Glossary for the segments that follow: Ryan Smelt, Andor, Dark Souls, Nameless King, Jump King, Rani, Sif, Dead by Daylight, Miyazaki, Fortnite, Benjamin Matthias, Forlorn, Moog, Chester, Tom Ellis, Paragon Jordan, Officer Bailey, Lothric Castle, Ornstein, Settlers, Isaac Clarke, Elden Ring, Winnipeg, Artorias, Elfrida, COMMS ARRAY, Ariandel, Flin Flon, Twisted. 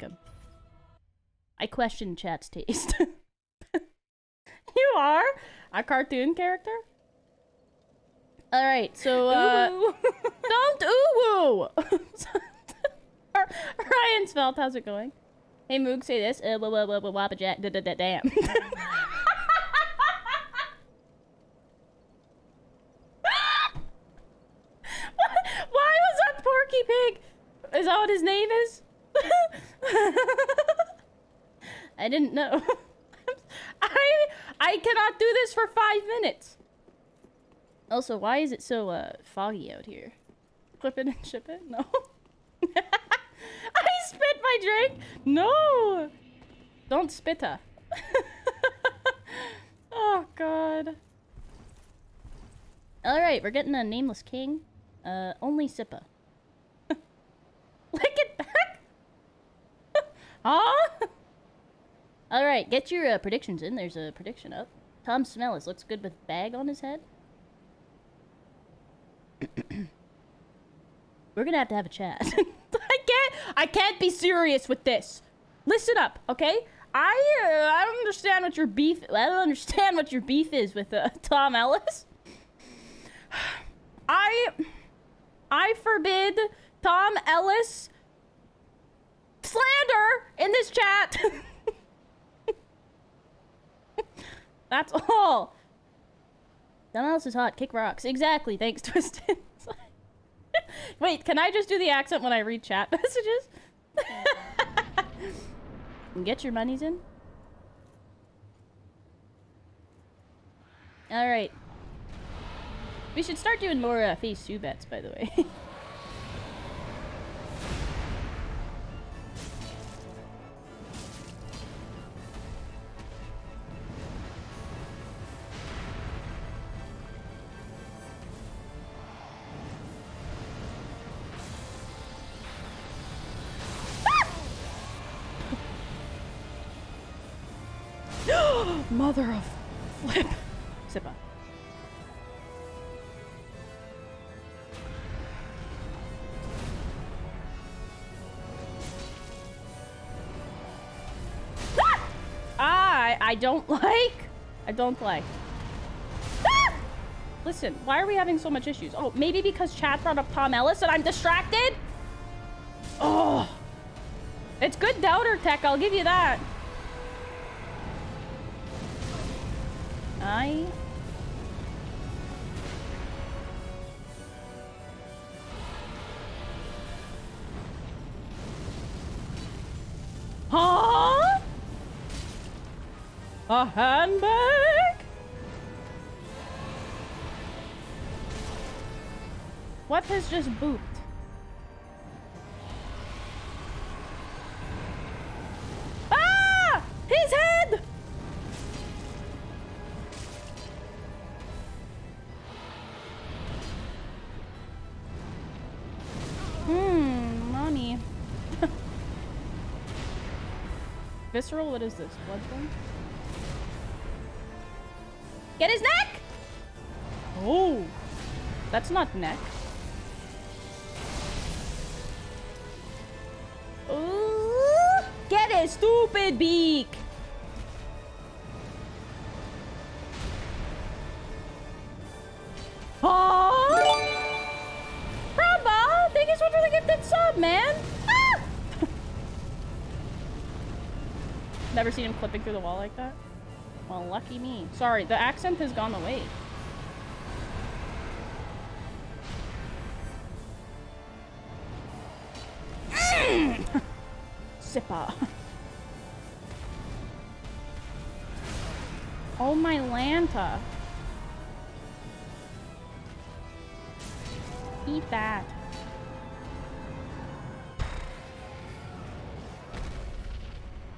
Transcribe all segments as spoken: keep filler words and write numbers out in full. him. I question chat's taste. You are a cartoon character? Alright, so uh ooh. Don't ooh woo. Ryan Smelt, how's it going? Hey Moog, say this. Uh, blah, blah, blah, blah, blah, blah, jack, da, da, da, damn. Why was that Porky Pig? Is that what his name is? I didn't know. I I cannot do this for five minutes. Also, why is it so uh foggy out here? Clip it and ship it? No. I spit my drink? No! Don't spitter. Oh, God. Alright, we're getting a Nameless King. Uh, only Sippa. Lick it back? Huh? Alright, get your uh, predictions in. There's a prediction up. Tom Ellis looks good with bag on his head. We're gonna have to have a chat. I can't. I can't be serious with this. Listen up, okay? I uh, I don't understand what your beef. I don't understand what your beef is with uh, Tom Ellis. I I forbid Tom Ellis slander in this chat. That's all. Tom Ellis is hot. Kick rocks. Exactly. Thanks, Twisted. Wait, can I just do the accent when I read chat messages? And get your monies in. Alright. We should start doing more uh, Phase two bets, by the way. Mother of flip. Sippa. Ah! I I don't like. I don't like. Ah! Listen, why are we having so much issues? Oh, maybe because chat brought up Tom Ellis and I'm distracted? Oh. It's good doubter tech, I'll give you that. I... Huh? A handbag? What has just booped? Ah! His head! Hmm, mommy. Visceral? What is this? Blood thing? Get his neck! Oh! That's not neck. Ooh, get his stupid beak! Oh! Grandma, thank you so much for the gifted sub, man! Ah! Never seen him clipping through the wall like that. Well, lucky me. Sorry, the accent has gone away. Mm! Sippa. Oh my Lanta. Eat that.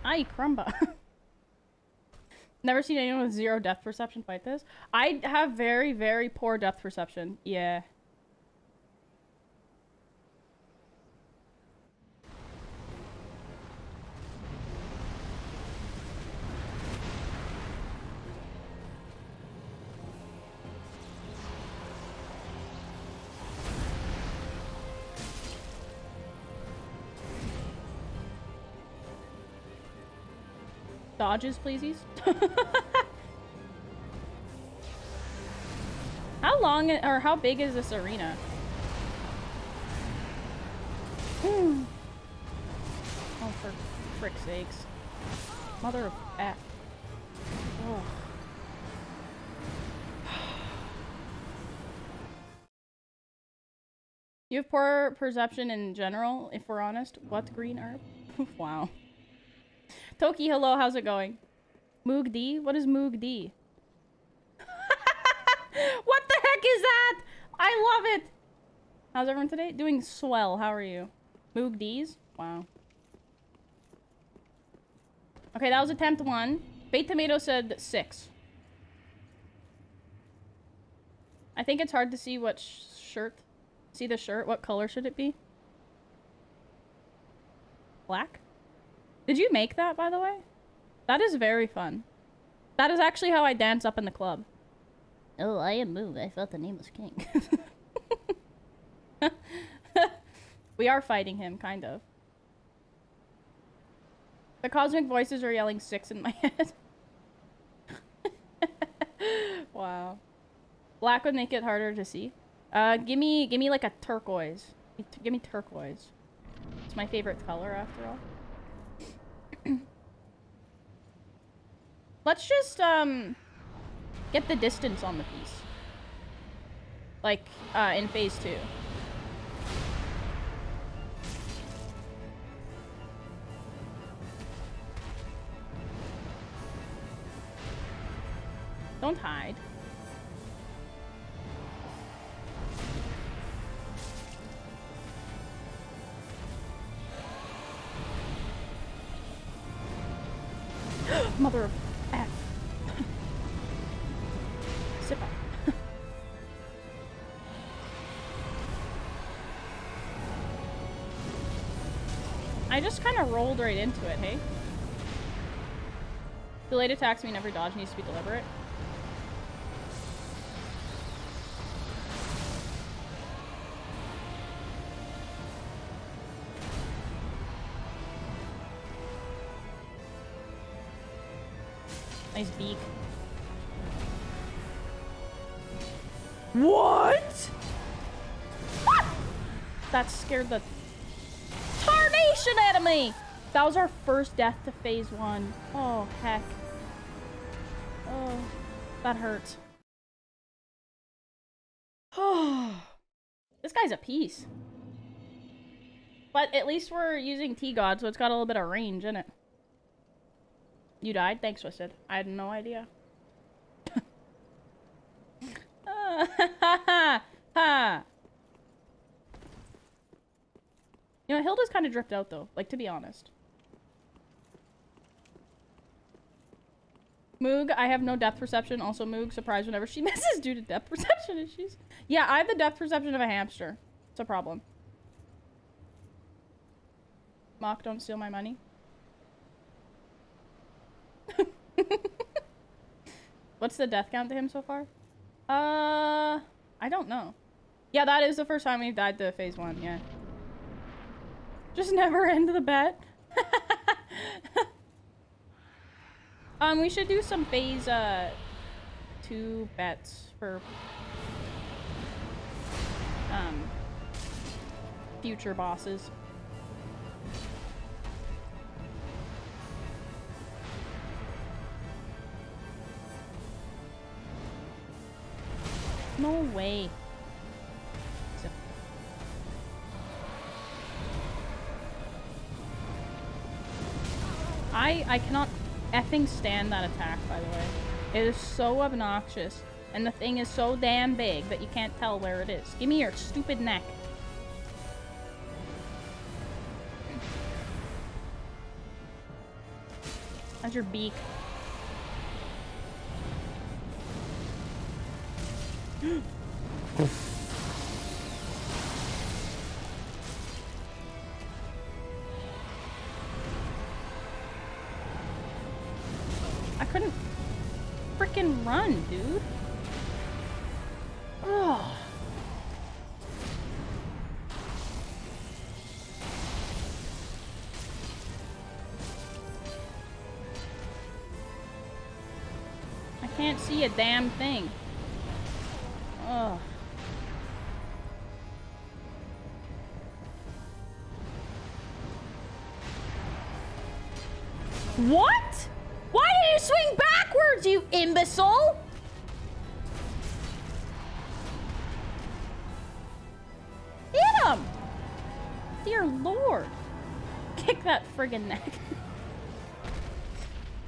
Ay, crumba. Never seen anyone with zero depth perception fight this. I have very, very poor depth perception. Yeah. Dodges, pleaseies. How long or how big is this arena? Mm. Oh, for frick's sakes. Mother of F. Oh. You have poor perception in general, if we're honest. What green herb? Wow. Toki, hello, how's it going? Moog D? What is Moog D? What the heck is that? I love it! How's everyone today? Doing swell, how are you? Moog D's? Wow. Okay, that was attempt one. Baked Tomato said six. I think it's hard to see what sh shirt... See the shirt? What color should it be? Black? Did you make that, by the way? That is very fun. That is actually how I dance up in the club. Oh, I am Moog. I thought the Nameless King. We are fighting him, kind of. The cosmic voices are yelling six in my head. Wow. Black would make it harder to see. Uh, give me, give me like a turquoise. Give me turquoise. It's my favorite color, after all. Let's just, um, get the distance on the piece. Like, uh, in phase two. Don't hide. Mother of F. Sip up. I just kind of rolled right into it, hey? Delayed attacks mean every dodge needs to be deliberate. Nice beak. What? Ah! That scared the tarnation out of me! That was our first death to phase one. Oh, heck. Oh, that hurts. Oh, this guy's a piece. But at least we're using T-God, so it's got a little bit of range in it. You died? Thanks, Twisted. I had no idea. uh, you know, Hilda's kind of dripped out, though. Like, to be honest. Moog, I have no depth perception. Also, Moog, surprised whenever she misses due to depth perception issues. Yeah, I have the depth perception of a hamster. It's a problem. Mock, don't steal my money. What's the death count to him so far? Uh, I don't know. Yeah, that is the first time we've died to phase one, yeah. Just never end the bet. um, we should do some phase, uh, two bets for, um, future bosses. No way. So. I I cannot effing stand that attack, by the way. It is so obnoxious, and the thing is so damn big that you can't tell where it is. Give me your stupid neck. That's your beak. I couldn't frickin' run, dude. Ugh. can't see a damn thing. Ugh. What? Why did you swing backwards, you imbecile? Hit him! Dear Lord. Kick that friggin' neck.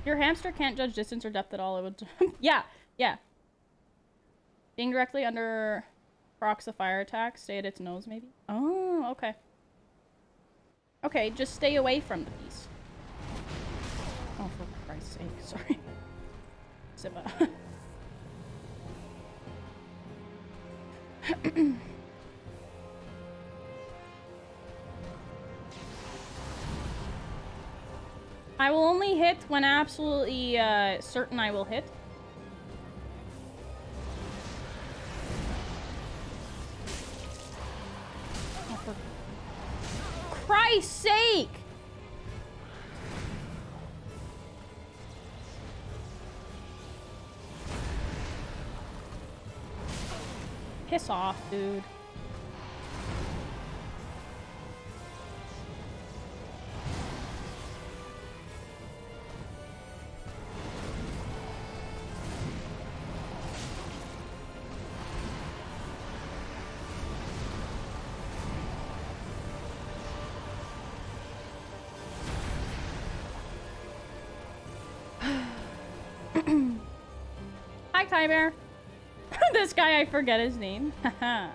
Your hamster can't judge distance or depth at all. It would jump. Yeah, yeah. Being directly under procs a fire attack. Stay at its nose, maybe? Oh, okay. Okay, just stay away from the beast. Oh, for Christ's sake, sorry. Sipa. I will only hit when absolutely uh, certain I will hit. Oh, for Christ's sake! Piss off, dude. Hi, Timer. This guy, I forget his name. How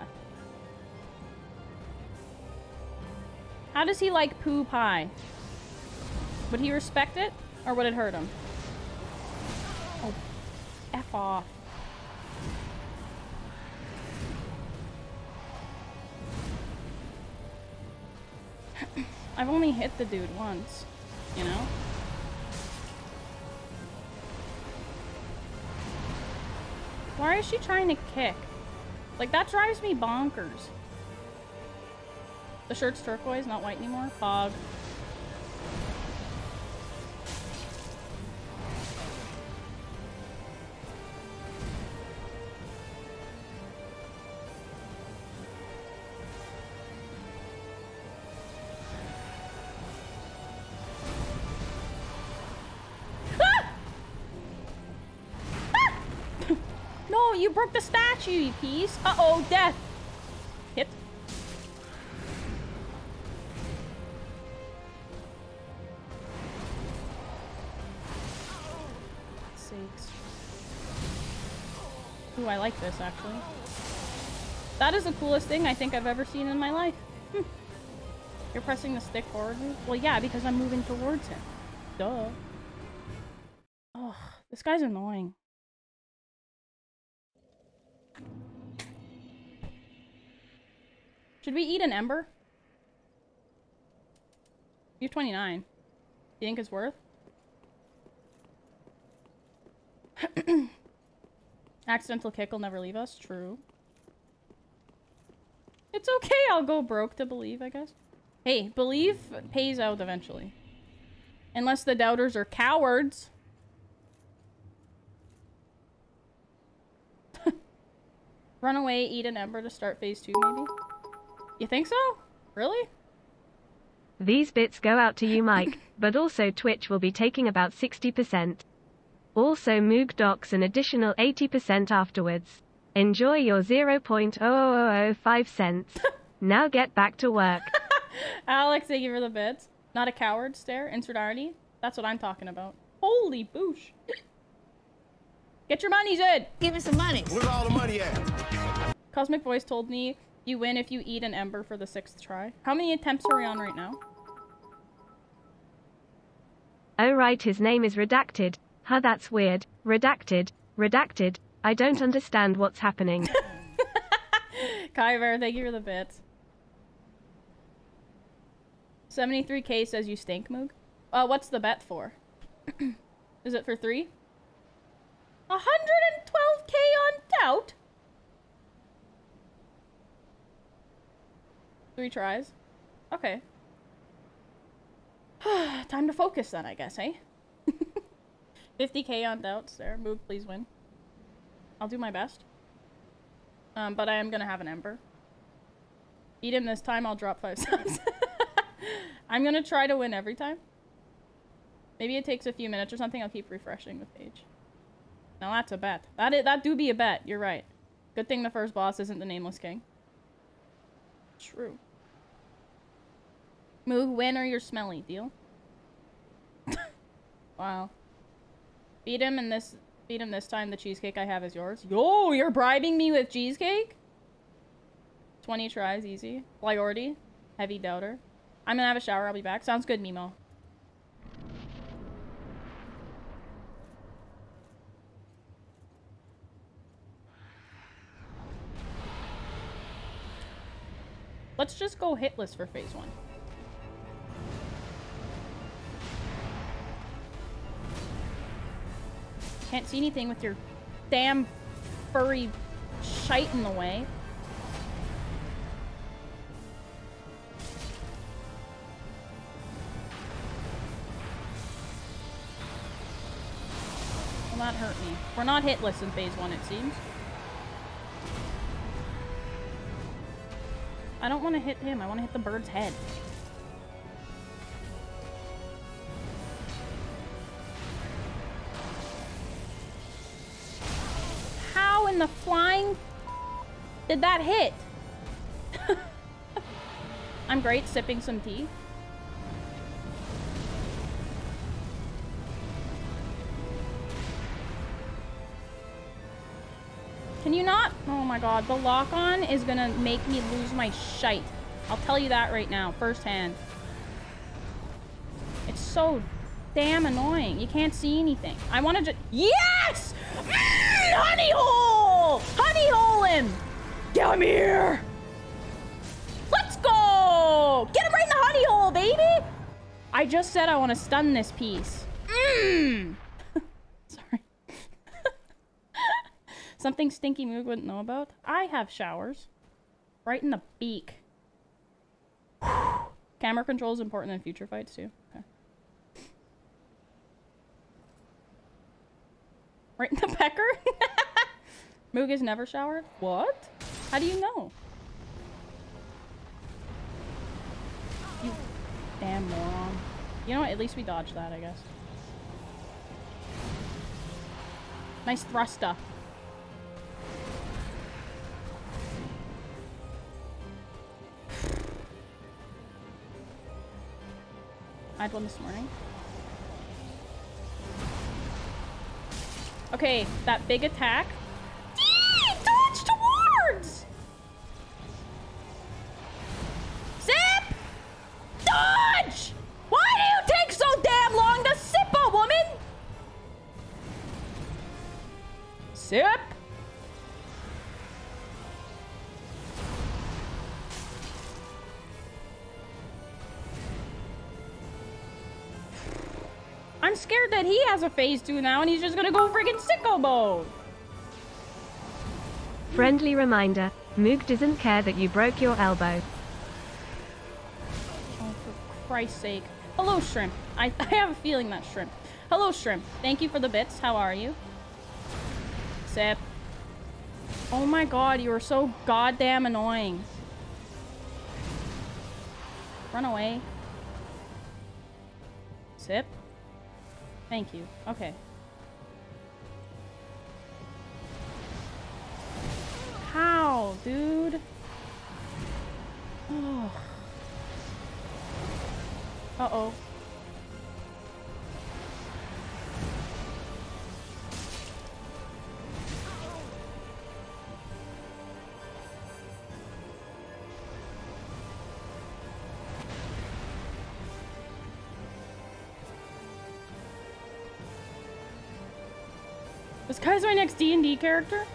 does he like poo pie? Would he respect it, or would it hurt him? Oh, F off. I've only hit the dude once, you know? Why is she trying to kick? Like, that drives me bonkers. The shirt's turquoise, not white anymore. Fog. The statue, you piece. Uh-oh, death. Hit. Sakes. Ooh, I like this, actually. That is the coolest thing I think I've ever seen in my life. Hm. You're pressing the stick forward? Well, yeah, because I'm moving towards him. Duh. Ugh, this guy's annoying. Should we eat an ember? You're twenty-nine. Do you think it's worth? Accidental kick will never leave us. True. It's okay, I'll go broke to believe, I guess. Hey, belief pays out eventually. Unless the doubters are cowards. Run away, eat an ember to start phase two, maybe? You think so? Really? These bits go out to you, Mike, but also Twitch will be taking about sixty percent. Also Moog docks an additional eighty percent afterwards. Enjoy your zero point zero zero zero five cents. Now get back to work. Alex, thank you for the bits. Not a coward stare, insert irony. That's what I'm talking about. Holy boosh. Get your money, Zed. Give me some money. Where's all the money at? Cosmic Voice told me you win if you eat an ember for the sixth try. How many attempts are we on right now? Oh right, his name is redacted. Huh, that's weird. Redacted. Redacted. I don't understand what's happening. Kyver, thank you for the bits. seventy-three K says you stink, Moog. Uh, what's the bet for? Is it for three? one hundred twelve K on doubt? Three tries? Okay. Time to focus then, I guess, eh? fifty K on doubts there. Moog, please win. I'll do my best. Um, but I am going to have an ember. Eat him this time, I'll drop five subs. I'm going to try to win every time. Maybe it takes a few minutes or something. I'll keep refreshing the page. Now that's a bet. That, is, that do be a bet. You're right. Good thing the first boss isn't the Nameless King. True. Moog, win or you're smelly. Deal? Wow. Beat him and this... Beat him this time. The cheesecake I have is yours. Yo, you're bribing me with cheesecake? twenty tries, easy. Priority, heavy doubter. I'm gonna have a shower. I'll be back. Sounds good, Mimo. Let's just go hitless for phase one. Can't see anything with your damn furry shite in the way. Will not hurt me. We're not hitless in phase one, it seems. I don't want to hit him. I want to hit the bird's head. In the flying did that hit? I'm great sipping some tea. Can you not? Oh my god, the lock on is gonna make me lose my shite. I'll tell you that right now, firsthand. It's so damn annoying. You can't see anything. I want to just yes. Mm, honey hole! Honey hole him! Get him here! Let's go! Get him right in the honey hole, baby! I just said I want to stun this piece. Mmm! Sorry. Something Stinky Moog wouldn't know about. I have showers. Right in the beak. Camera control is important in future fights too. Okay. Right in the pecker? Moog is never showered? What? How do you know? You damn moron. You know what? At least we dodged that, I guess. Nice thruster. I had one this morning. Okay, that big attack. Dee! Dodge towards! Zip! Dodge! Why do you take so damn long to sip a woman? Sip! I'm scared that he has a phase two now and he's just gonna go friggin' sicko mode. Friendly reminder, Moog doesn't care that you broke your elbow. Oh, for Christ's sake. Hello, Shrimp. I, I have a feeling that's Shrimp. Hello, Shrimp. Thank you for the bits. How are you? Sip. Oh my god, you are so goddamn annoying. Run away. Sip. Thank you. Okay. How, dude? Oh. Uh-oh. This guy's my next D and D character?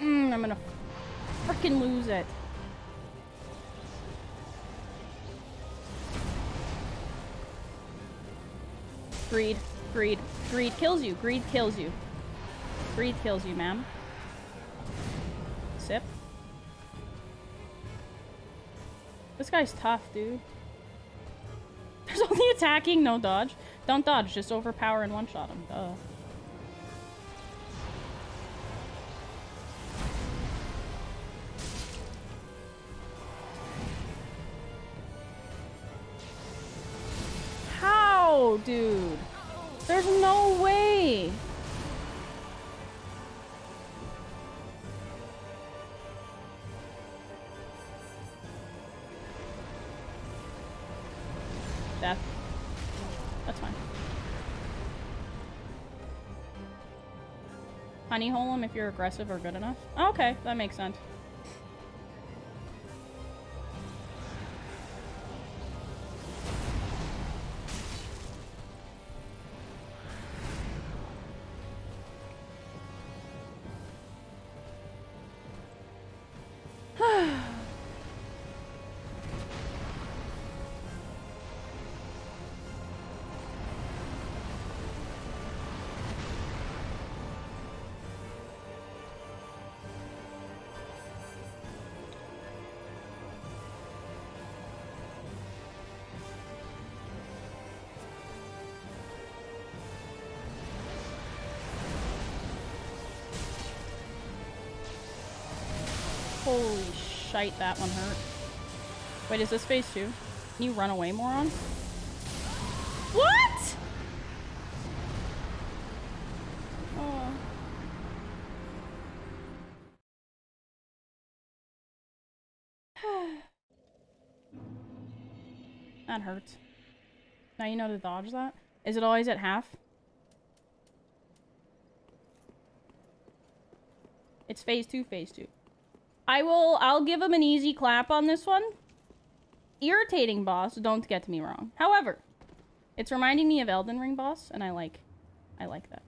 Mmm, I'm gonna frickin' lose it. Greed. Greed. Greed kills you. Greed kills you. Greed kills you, ma'am. Sip. This guy's tough, dude. There's only attacking, no dodge. Don't dodge, just overpower and one-shot him. Duh. How, dude? There's no way! That... That's fine. Honey hole him if you're aggressive or good enough. Oh, okay, that makes sense. Holy shite, that one hurt. Wait, is this phase two? Can you run away, moron? What?! Oh. That hurts. Now you know to dodge that? Is it always at half? It's phase two, phase two. I will, I'll give him an easy clap on this one. Irritating boss, don't get me wrong. However, it's reminding me of Elden Ring boss, and I like, I like that.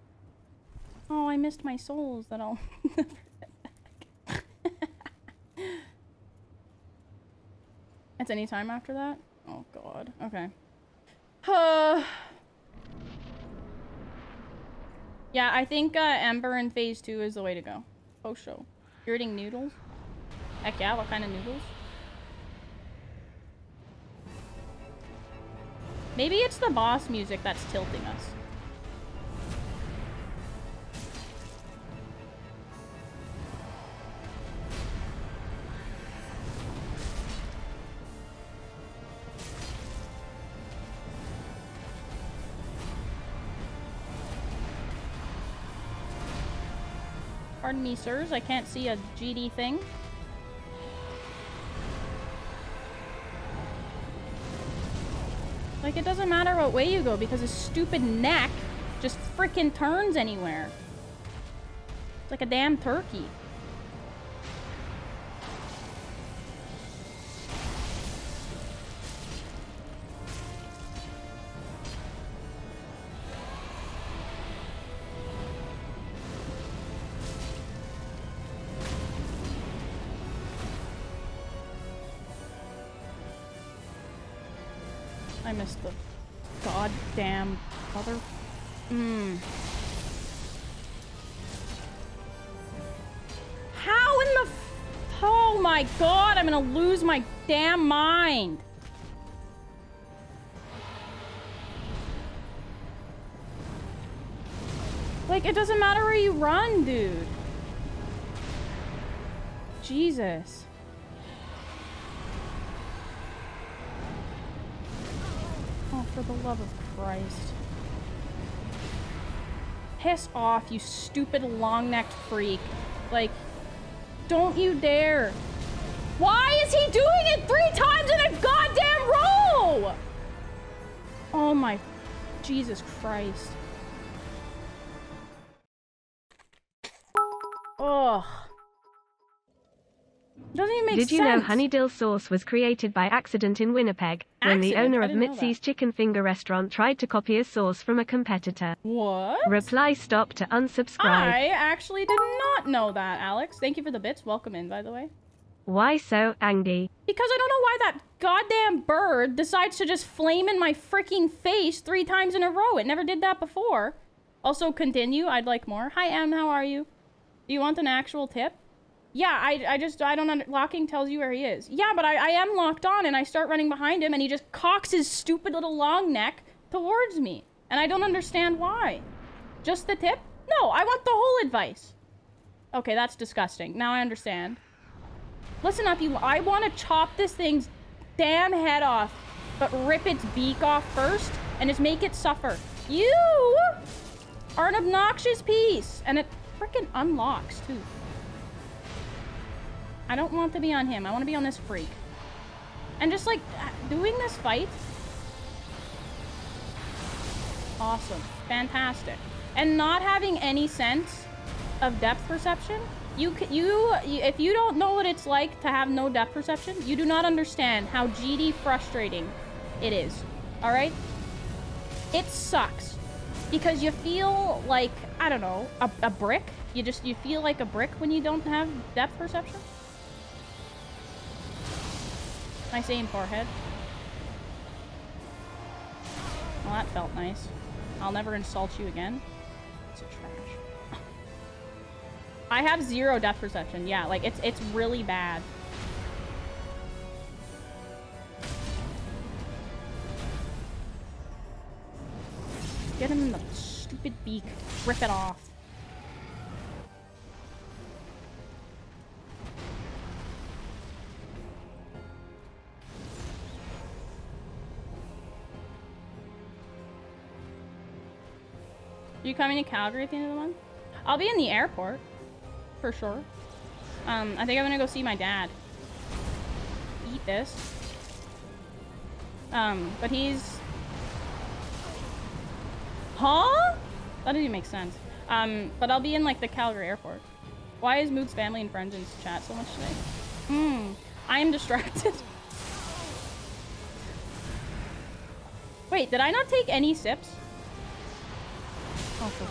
Oh, I missed my souls that I'll never get back. It's any time after that? Oh god, okay. Uh, yeah, I think uh, Ember in phase two is the way to go. Oh, show. You're eating noodles? Heck yeah, what kind of noodles? Maybe it's the boss music that's tilting us. Pardon me, sirs, I can't see a G D thing. Like, it doesn't matter what way you go because his stupid neck just frickin' turns anywhere. It's like a damn turkey. I missed the goddamn other. Mm. How in the f- Oh my god, I'm gonna lose my damn mind. Like, it doesn't matter where you run, dude. Jesus. For the love of Christ. Piss off, you stupid long-necked freak. Like, don't you dare. Why is he doing it three times in a goddamn row? Oh my... Jesus Christ. Ugh. Doesn't even make sense. Did you know honeydill sauce was created by accident in Winnipeg when accident? the owner of Mitzi's Chicken Finger restaurant tried to copy a sauce from a competitor? What? Reply stop to unsubscribe. I actually did not know that, Alex. Thank you for the bits. Welcome in, by the way. Why so angry? Because I don't know why that goddamn bird decides to just flame in my freaking face three times in a row. It never did that before. Also, continue. I'd like more. Hi, Em. How are you? Do you want an actual tip? Yeah, I, I just, I don't under- locking tells you where he is. Yeah, but I, I am locked on and I start running behind him and he just cocks his stupid little long neck towards me. And I don't understand why. Just the tip? No, I want the whole advice. Okay, that's disgusting. Now I understand. Listen up, you, I want to chop this thing's damn head off, but rip its beak off first and just make it suffer. You are an obnoxious piece. And it freaking unlocks too. I don't want to be on him. I want to be on this freak. And just like doing this fight. Awesome. Fantastic. And not having any sense of depth perception. You, you, if you don't know what it's like to have no depth perception, you do not understand how G D frustrating it is. All right. It sucks because you feel like, I don't know, a, a brick. You just, you feel like a brick when you don't have depth perception. Nice aim, forehead. Well, that felt nice. I'll never insult you again. It's a trash. I have zero depth perception. Yeah, like, it's, it's really bad. Get him in the stupid beak. Rip it off. You coming to Calgary at the end of the month? I'll be in the airport, for sure. Um, I think I'm gonna go see my dad. Eat this. Um, but he's... Huh? That doesn't even make sense. Um, but I'll be in, like, the Calgary airport. Why is Moog's family and friends in chat so much today? Hmm. I am distracted. Wait, did I not take any sips? Oh, cool.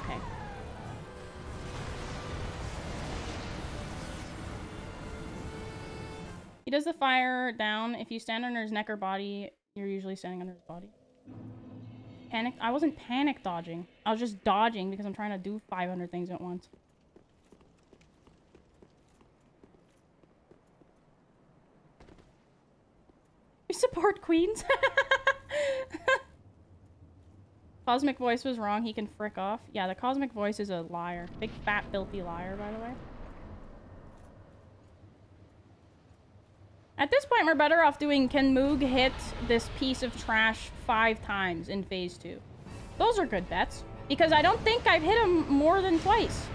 Okay. He does the fire down. If you stand under his neck or body, you're usually standing under his body. Panic. I wasn't panic dodging. I was just dodging because I'm trying to do five hundred things at once. We support queens. Cosmic voice was wrong. He can frick off. Yeah, the cosmic voice is a liar. Big, fat, filthy liar, by the way. At this point, we're better off doing, can Moog hit this piece of trash five times in phase two? Those are good bets, because I don't think I've hit him more than twice.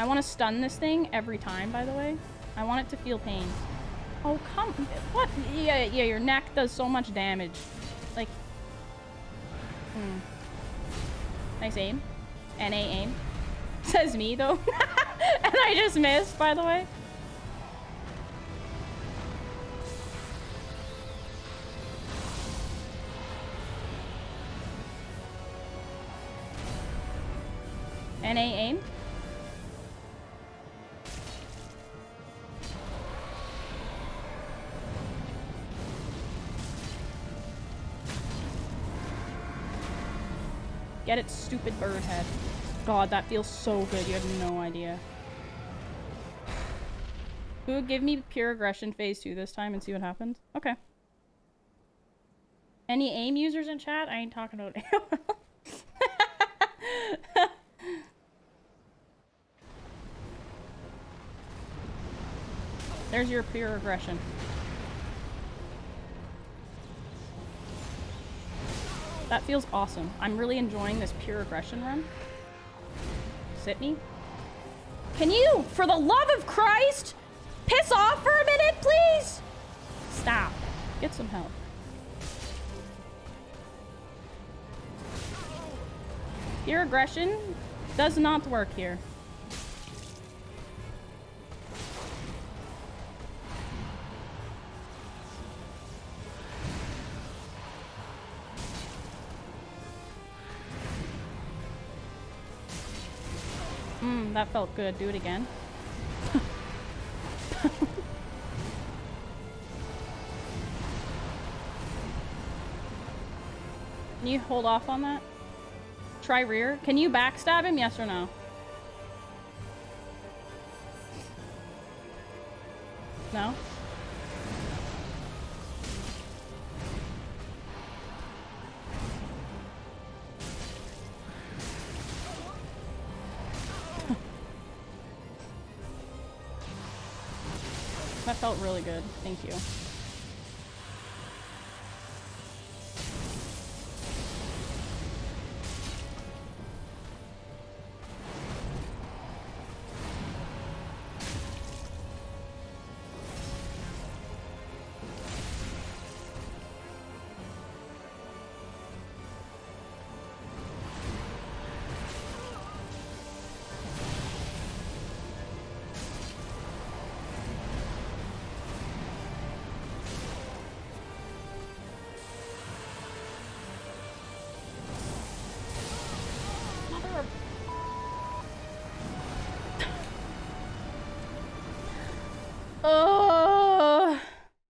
I want to stun this thing every time, by the way. I want it to feel pain. Oh, come... What? Yeah, yeah, your neck does so much damage. Like, hmm. Nice aim. N A aim. Says me, though. And I just missed, by the way. N A aim. Get it, stupid bird head. God, that feels so good. You have no idea. Who would give me pure aggression phase two this time and see what happens? Okay. Any aim users in chat? I ain't talking about A O L. There's your pure aggression. That feels awesome. I'm really enjoying this pure aggression run. Sit me. Can you, for the love of Christ, piss off for a minute, please? Stop. Get some help. Pure aggression does not work here. Mm, that felt good. Do it again. Can you hold off on that? Try rear. Can you backstab him? Yes or no? No? That felt really good. Thank you.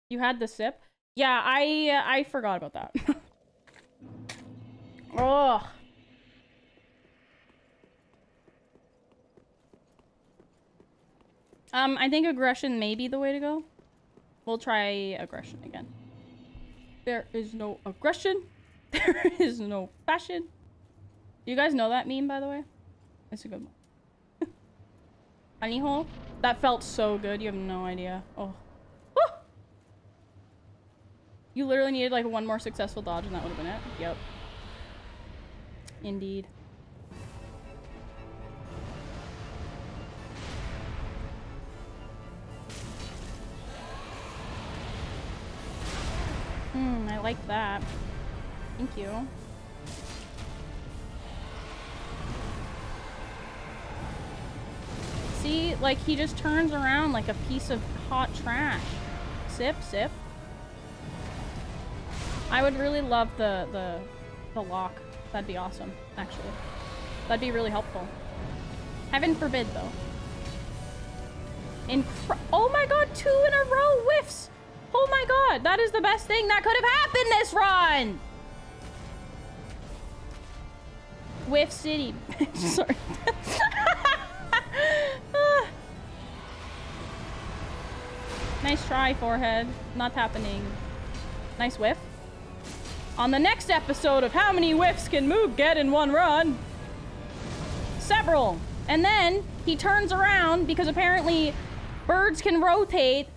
You had the sip? Yeah, I uh, I forgot about that. Ugh. Um, I think aggression may be the way to go. We'll try aggression again. There is no aggression. There is no passion. You guys know that meme, by the way? It's a good one. Honey hole? That felt so good. You have no idea. Oh. You literally needed like one more successful dodge and that would have been it. Yep. Indeed. Hmm, I like that. Thank you. See, like he just turns around like a piece of hot trash. Sip, sip. I would really love the, the the lock. That'd be awesome, actually. That'd be really helpful. Heaven forbid, though. Incr- oh my god, two in a row whiffs! Oh my god, that is the best thing that could have happened this run! Whiff City. Sorry. uh. Nice try, forehead. Not happening. Nice whiff. On the next episode of How Many Whiffs Can Moog Get in One Run? Several. And then he turns around because apparently birds can rotate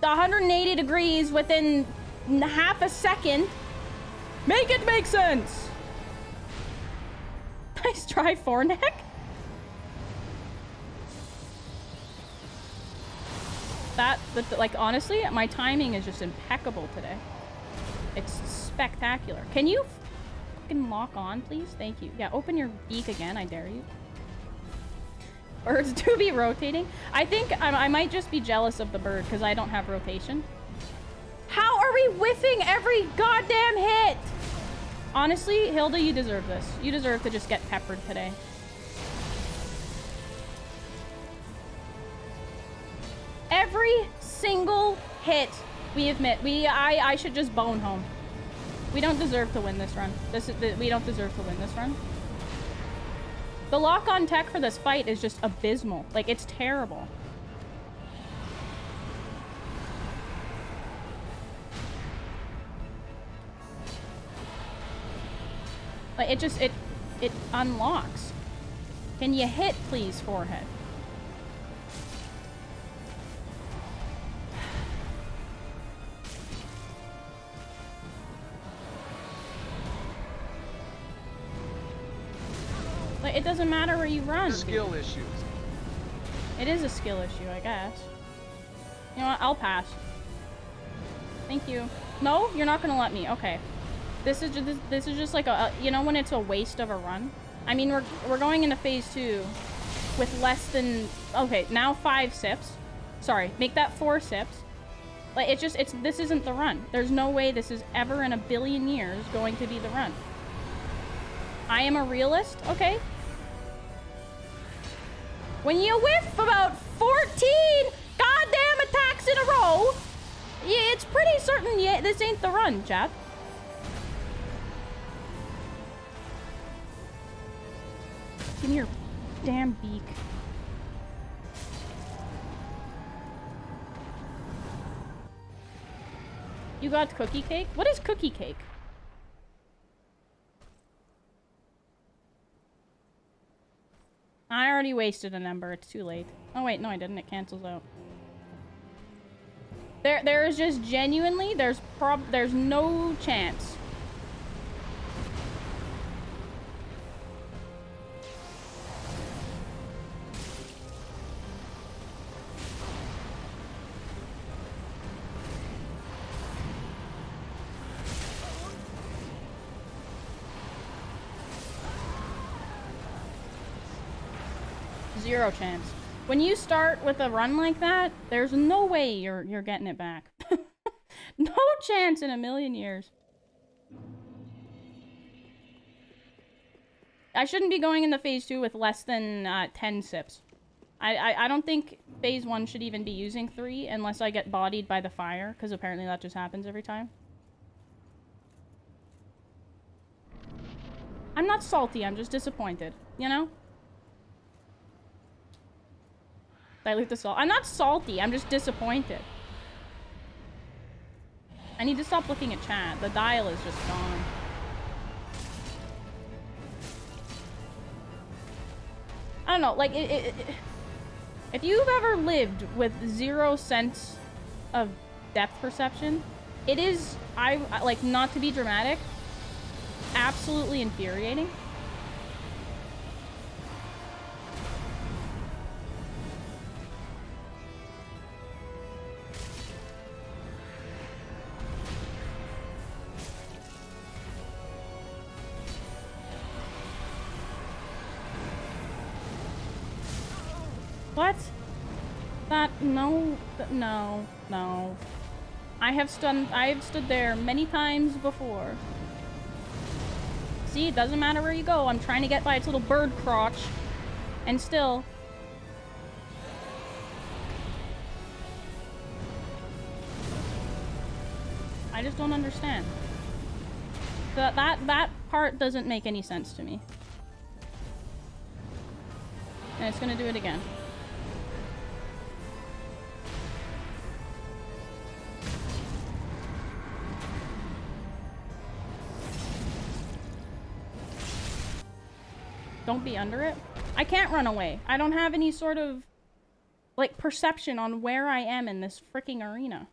one hundred eighty degrees within half a second. Make it make sense. Nice try, Fortnite. That, like, honestly, my timing is just impeccable today. It's spectacular. Can you fucking lock on, please? Thank you. Yeah, open your beak again, I dare you. Birds do be rotating. I think I, I might just be jealous of the bird because I don't have rotation. How are we whiffing every goddamn hit? Honestly, Hilda, you deserve this. You deserve to just get peppered today. Every single hit we have met. We, I, I should just bone home. We don't deserve to win this run. This is the, we don't deserve to win this run. The lock-on tech for this fight is just abysmal. Like, it's terrible. Like, it just, it, it unlocks. Can you hit, please, forehead? It doesn't matter where you run. Skill dude. Issues. It is a skill issue, I guess. You know what? I'll pass. Thank you. No, you're not gonna let me. Okay. This is just, this, this is just like a, a you know when it's a waste of a run. I mean we're we're going into phase two with less than okay now five sips. Sorry, make that four sips. Like it's just it's this isn't the run. There's no way this is ever in a billion years going to be the run. I am a realist. Okay. When you whiff about fourteen goddamn attacks in a row, it's pretty certain yeah, this ain't the run, chat. Give me your damn beak. You got cookie cake? What is cookie cake? I already wasted an ember. It's too late. Oh wait, no I didn't. It cancels out. There there is just genuinely there's prob there's no chance. Zero chance. When you start with a run like that, there's no way you're you're getting it back. No chance in a million years. I shouldn't be going into phase two with less than uh, ten sips. I, I I don't think phase one should even be using three unless I get bodied by the fire, because apparently that just happens every time. I'm not salty. I'm just disappointed. You know. Dilute the salt. I'm not salty, I'm just disappointed. I need to stop looking at chat. The dial is just gone. I don't know, like, it, it, it, if you've ever lived with zero sense of depth perception, it is, I like, not to be dramatic, absolutely infuriating. What? That, no, th no, no. I have stunned, I have stood there many times before. See, it doesn't matter where you go. I'm trying to get by its little bird crotch. And still. I just don't understand. The, that, that part doesn't make any sense to me. And it's gonna do it again. Don't be under it. I can't run away. I don't have any sort of, like, perception on where I am in this freaking arena.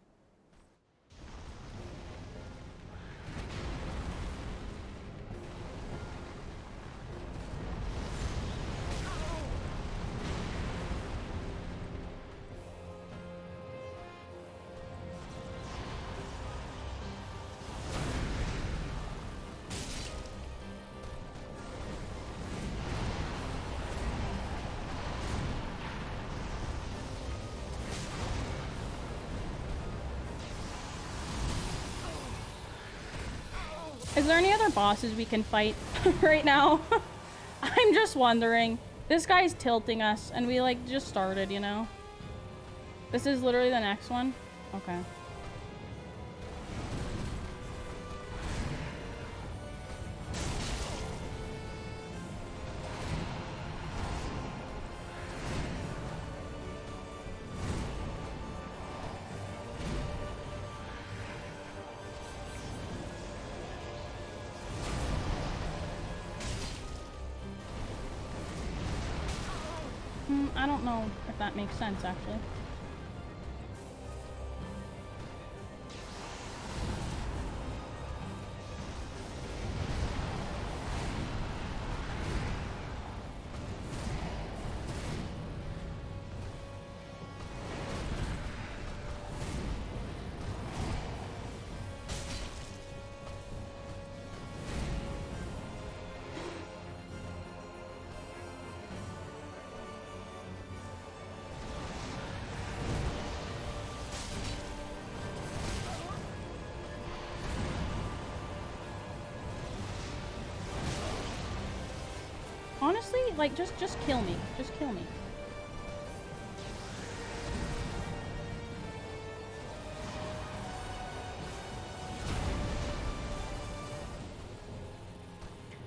Is there any other bosses we can fight right now? I'm just wondering. This guy's tilting us and we like just started, you know? This is literally the next one? Okay. I don't know if that makes sense, actually. Honestly, like, just, just kill me. Just kill me.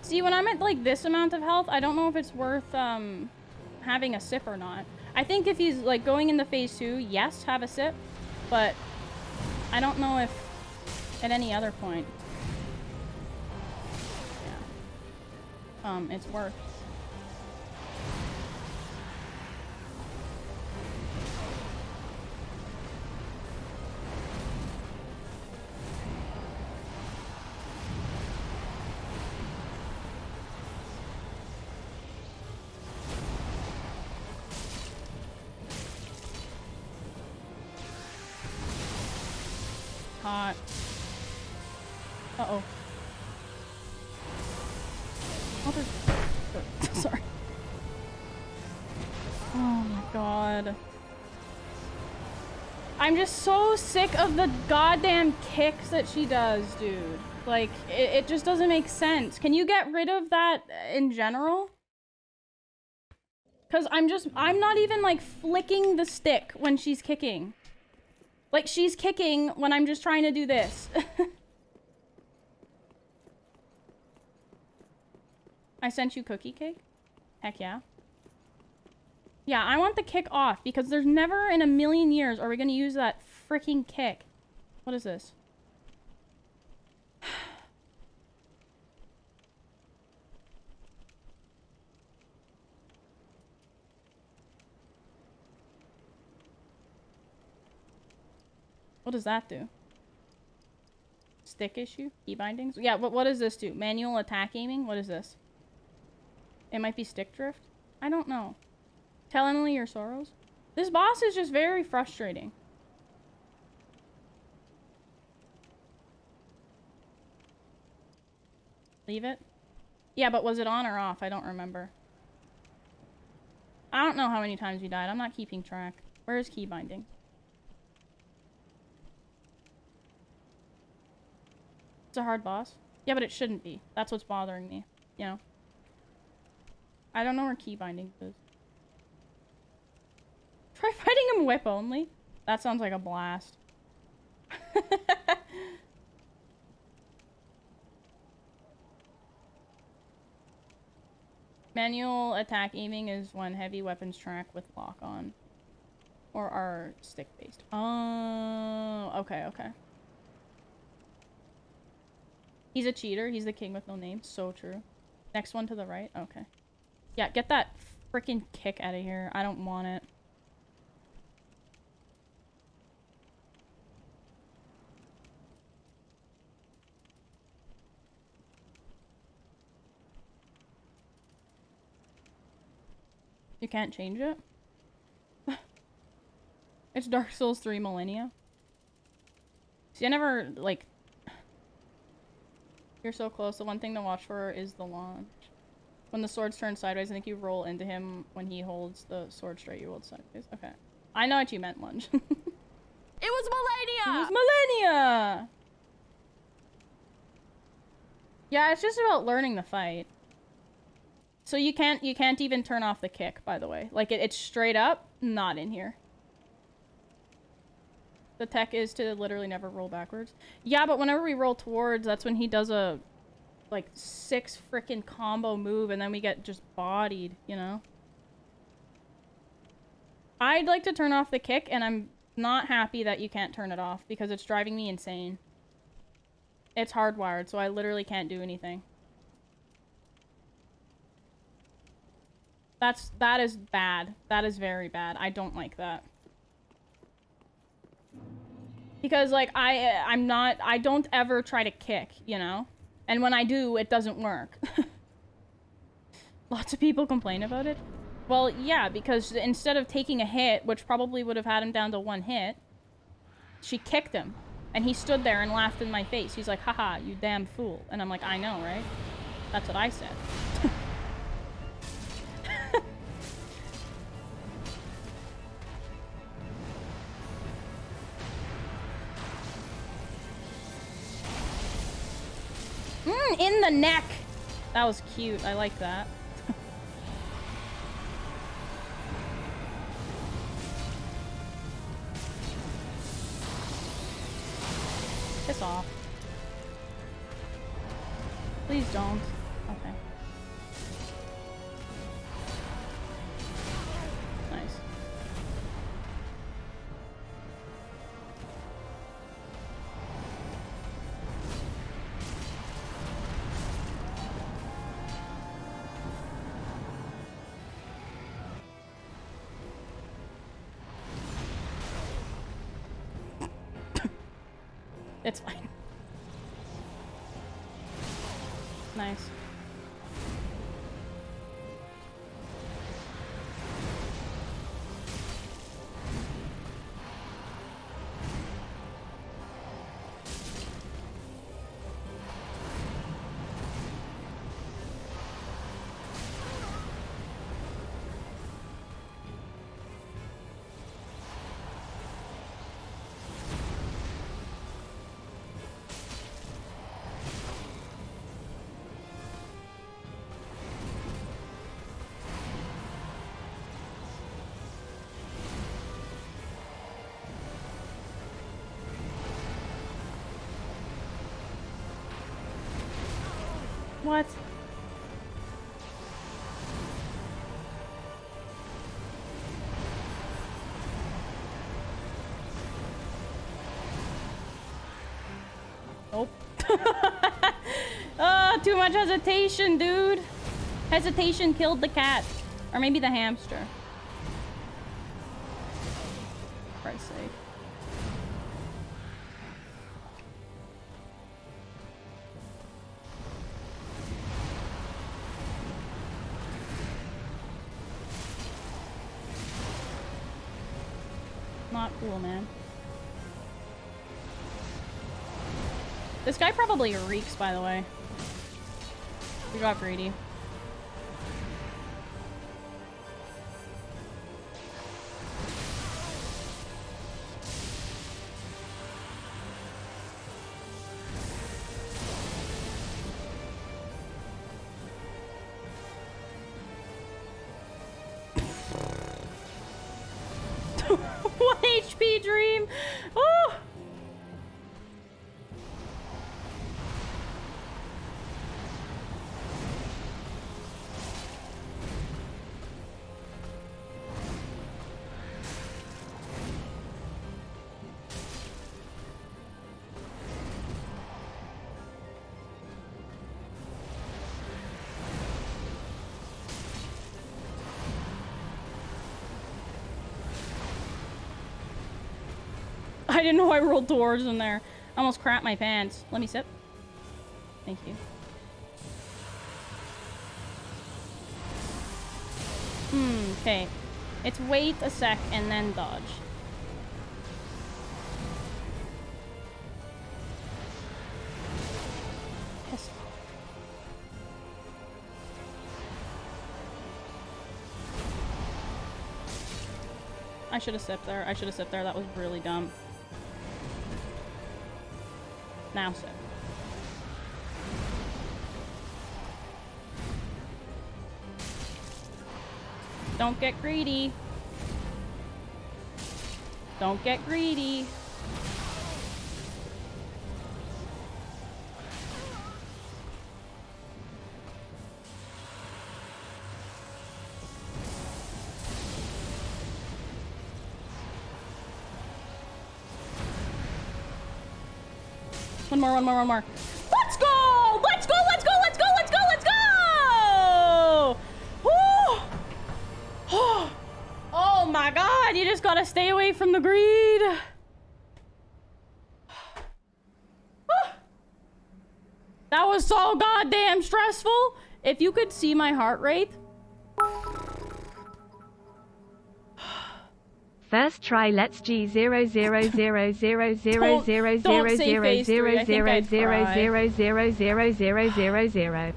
See, when I'm at like this amount of health, I don't know if it's worth um, having a sip or not. I think if he's like going into phase two, yes, have a sip, but I don't know if at any other point, yeah, um, it's worth. I'm just so sick of the goddamn kicks that she does, dude. Like, it, it just doesn't make sense. Can you get rid of that in general? Because I'm just, I'm not even, like, flicking the stick when she's kicking. Like, she's kicking when I'm just trying to do this. I sent you cookie cake? Heck yeah. Yeah, I want the kick off because there's never in a million years are we going to use that freaking kick. What is this? What does that do? Stick issue? Key bindings? Yeah, what, what does this do? Manual attack aiming? What is this? It might be stick drift? I don't know. Tell Emily your sorrows. This boss is just very frustrating. Leave it? Yeah, but was it on or off? I don't remember. I don't know how many times we died. I'm not keeping track. Where is key binding? It's a hard boss. Yeah, but it shouldn't be. That's what's bothering me. You know? I don't know where key binding is. Try fighting him whip only. That sounds like a blast. Manual attack aiming is when heavy weapons track with lock on. Or are stick based. Oh, okay, okay. He's a cheater. He's the king with no name. So true. Next one to the right. Okay. Yeah, get that freaking kick out of here. I don't want it. You can't change it? It's Dark Souls three Millennia. See, I never, like... You're so close. The one thing to watch for is the launch. When the swords turn sideways, I think you roll into him. When he holds the sword straight, you hold sideways. Okay. I know what you meant, lunge. It was Millennia! It was Millennia! Yeah, it's just about learning the fight. So you can't you can't even turn off the kick, by the way. Like it, it's straight up not in here. The tech is to literally never roll backwards. Yeah, but whenever we roll towards, that's when he does a like six freaking combo move and then we get just bodied, you know? I'd like to turn off the kick and I'm not happy that you can't turn it off because it's driving me insane. It's hardwired, so I literally can't do anything. That's- that is bad. That is very bad. I don't like that. Because, like, I- I'm not- I don't ever try to kick, you know? And when I do, it doesn't work. Lots of people complain about it. Well, yeah, because instead of taking a hit, which probably would have had him down to one hit, she kicked him. And he stood there and laughed in my face. He's like, haha, you damn fool. And I'm like, I know, right? That's what I said. Mm, in the neck! That was cute. I like that. Piss off. Please don't. Okay. Nice. It's fine. Nice. What? Oh. Oh, too much hesitation, dude. Hesitation killed the cat. Or maybe the hamster. For Christ's sake. Cool, man. This guy probably reeks, by the way. We got greedy. I didn't know I rolled dwarves in there. I almost crapped my pants. Let me sip. Thank you. Hmm, okay. It's wait a sec and then dodge. I should have sipped there. I should have sipped there. That was really dumb. Now so. Don't get greedy. Don't get greedy. One more, one more, one more. Let's go! Let's go, let's go, let's go, let's go, let's go! Woo! Oh my god, you just gotta stay away from the greed. That was so goddamn stressful. If you could see my heart rate. First try, let's G zero zero zero zero zero zero zero zero zero zero zero zero zero zero zero zero.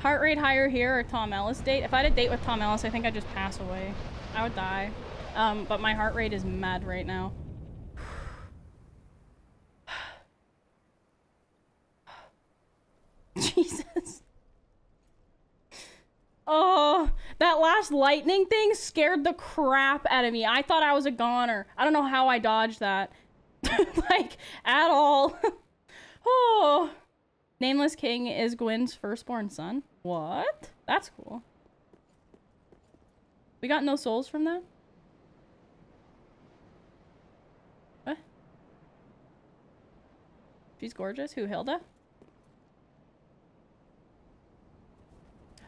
Heart rate higher here or Tom Ellis date? If I had a date with Tom Ellis, I think I'd just pass away. I would die. Um, but my heart rate is mad right now. Jesus. Oh, that last lightning thing scared the crap out of me. I thought I was a goner. I don't know how I dodged that. Like, at all. Oh! Nameless King is Gwyn's firstborn son. What? That's cool. We got no souls from that? What? She's gorgeous. Who, Hilda?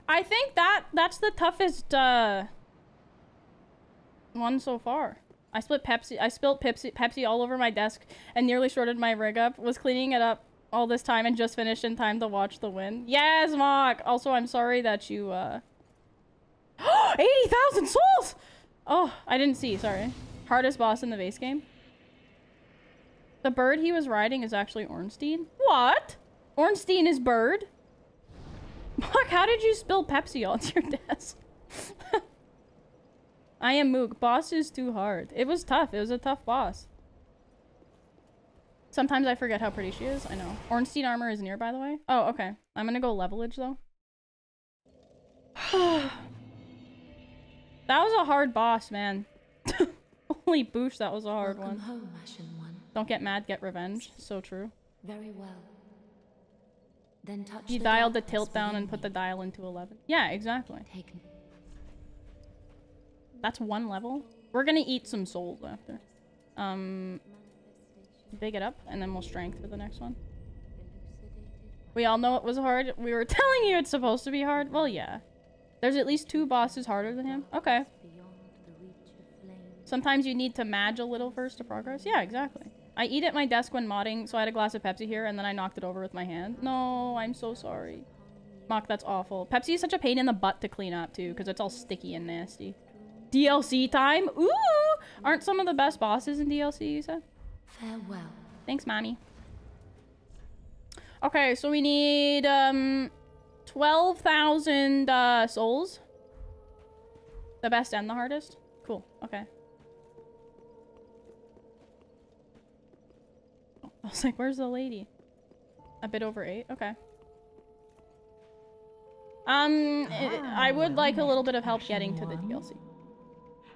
I think that that's the toughest uh, one so far. I split Pepsi. I spilled Pepsi, Pepsi all over my desk and nearly shorted my rig up. Was cleaning it up all this time and just finished in time to watch the win. Yes, Mock. Also, I'm sorry that you. Uh... eighty thousand souls. Oh, I didn't see. Sorry. Hardest boss in the base game. The bird he was riding is actually Ornstein. What? Ornstein is bird. Mock, how did you spill Pepsi all to your desk? I am Moog. Boss is too hard. It was tough. It was a tough boss. Sometimes I forget how pretty she is. I know. Ornstein armor is near, by the way. Oh, okay. I'm gonna go levelage, though. That was a hard boss, man. Holy boosh, that was a hard Welcome one. Home, Ashen One. Don't get mad, get revenge. So true. Very well. Then touch he the dialed the tilt down and put the dial into eleven. Yeah, exactly. Take me. That's one level. We're gonna eat some souls after. Um, big it up, and then we'll strength for the next one. We all know it was hard. We were telling you it's supposed to be hard. Well, yeah. There's at least two bosses harder than him. Okay. Sometimes you need to madge a little first to progress. Yeah, exactly. I eat at my desk when modding, so I had a glass of Pepsi here, and then I knocked it over with my hand. No, I'm so sorry. Mock, that's awful. Pepsi is such a pain in the butt to clean up, too, because it's all sticky and nasty. D L C time? Ooh! Aren't some of the best bosses in D L C, you said? Farewell. Thanks, mommy. Okay, so we need, um... twelve thousand, uh, souls. The best and the hardest? Cool, okay. I was like, where's the lady? A bit over eight? Okay. Um, ah, it, I would like a little bit of help getting to the D L C.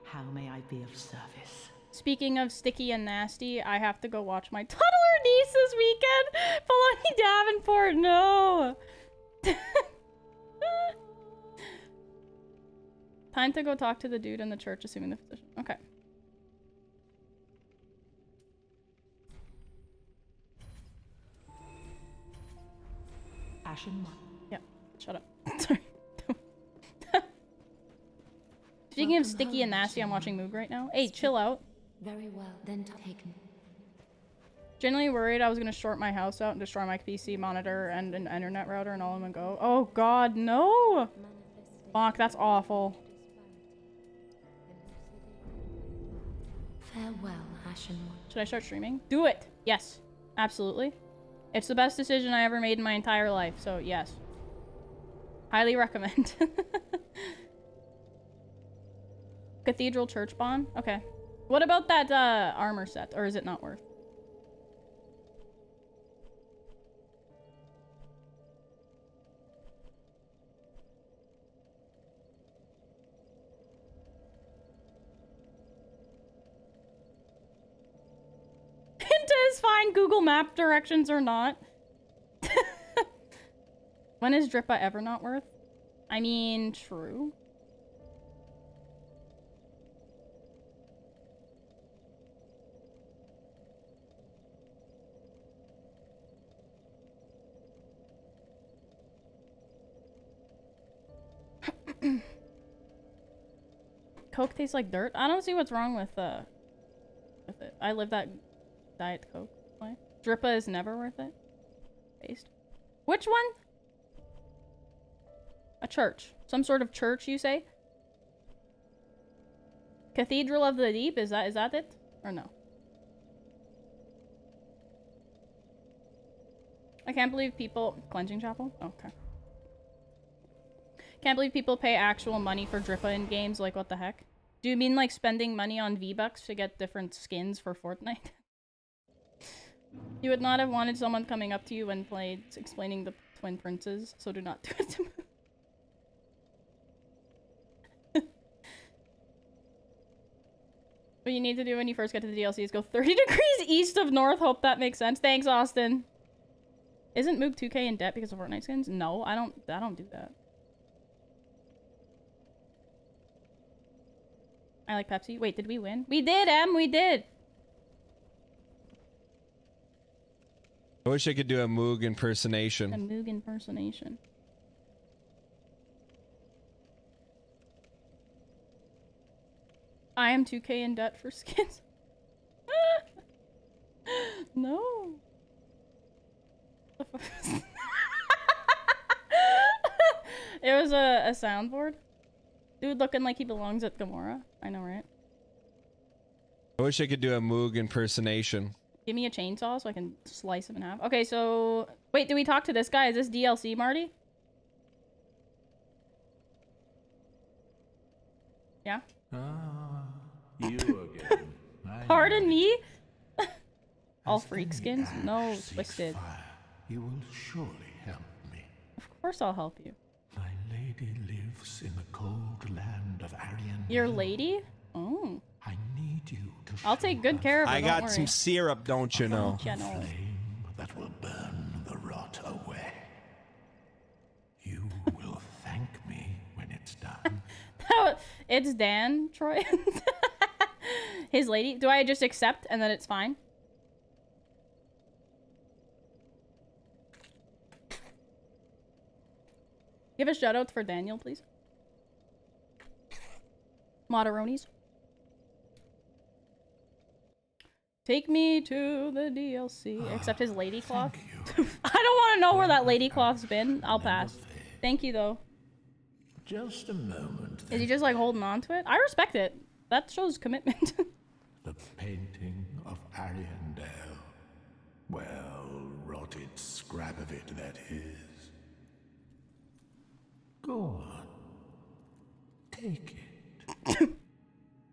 How may I be of service? Speaking of sticky and nasty, I have to go watch my toddler niece this weekend! Poloni Davenport, no! Time to go talk to the dude in the church, assuming the physician. Okay. Ashen one. Yeah, shut up. Sorry. Speaking Welcome of sticky home, and nasty, I'm watching Moog right now. Hey, Speak. chill out. Very well, then take me. Generally worried I was gonna short my house out and destroy my P C monitor and an internet router and all in one go. Oh god, no! Fuck, that's awful. Farewell, Ashen One. Should I start streaming? Do it! Yes, absolutely. It's the best decision I ever made in my entire life, so yes. Highly recommend. Cathedral Church Bond? Okay. What about that uh, armor set? Or is it not worth? Is fine Google map directions or not. When is Drippa ever not worth? I mean, true. Coke tastes like dirt. I don't see what's wrong with uh with it. I live that Diet Coke. Why? Drippa is never worth it. Based. Which one? A church. Some sort of church, you say? Cathedral of the Deep? Is that is that it? Or no? I can't believe people... Cleansing Chapel? Oh, okay. Can't believe people pay actual money for Drippa in games. Like, what the heck? Do you mean like spending money on V-Bucks to get different skins for Fortnite? You would not have wanted someone coming up to you when played explaining the Twin Princes, so do not do it to me. What you need to do when you first get to the D L C is go thirty degrees east of north. Hope that makes sense. Thanks, Austin. Isn't Moog two K in debt because of Fortnite skins? No, I don't I don't do that. I like Pepsi. Wait, did we win? We did, Em, we did. I wish I could do a Moog impersonation. A Moog impersonation. I am two K in debt for skins. No. It was a, a soundboard. Dude looking like he belongs at Gamora. I know, right? I wish I could do a Moog impersonation. Give me a chainsaw so I can slice him in half. Okay, so... Wait, do we talk to this guy? Is this D L C, Marty? Yeah? Ah, you again. Pardon me? All freak skins? No, Twisted. You will surely help me. Of course I'll help you. My lady lives in the cold land of Ariandel. Your lady? Oh. I need you to I'll take good care of her. I got worry. some syrup, don't you know? A flame that will burn the rot away. You will thank me when it's done. It's Dan, Troy. His lady. Do I just accept and then it's fine? Give a shout out for Daniel, please. Motoronis. Take me to the D L C. Uh, Except his lady cloth. I don't want to know where that lady cloth's been. I'll pass. Thank you, though. Just a moment. Then. Is he just like holding on to it? I respect it. That shows commitment. The painting of Ariandel. Well, rotted scrap of it that is. Go on. Take it.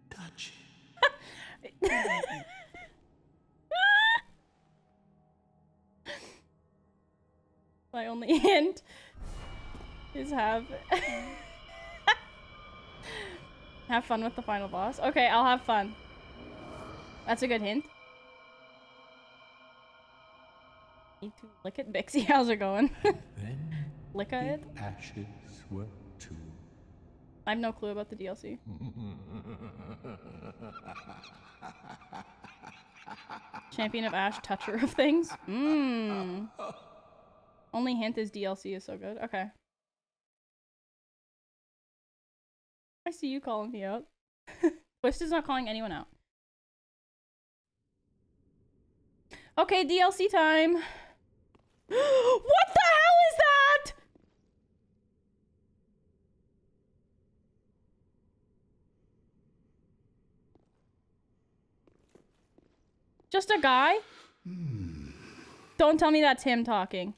Touch it. My only hint is have have fun with the final boss. Okay, I'll have fun. That's a good hint. Need to lick it, Bixie. How's it going? Lick it. Ashes. Were two. I have no clue about the D L C. Champion of Ash, Toucher of Things. Mmm. Only hint is D L C is so good. Okay. I see you calling me out. Twisted's not calling anyone out. Okay, D L C time. What the hell is that? Just a guy? Hmm. Don't tell me that's him talking.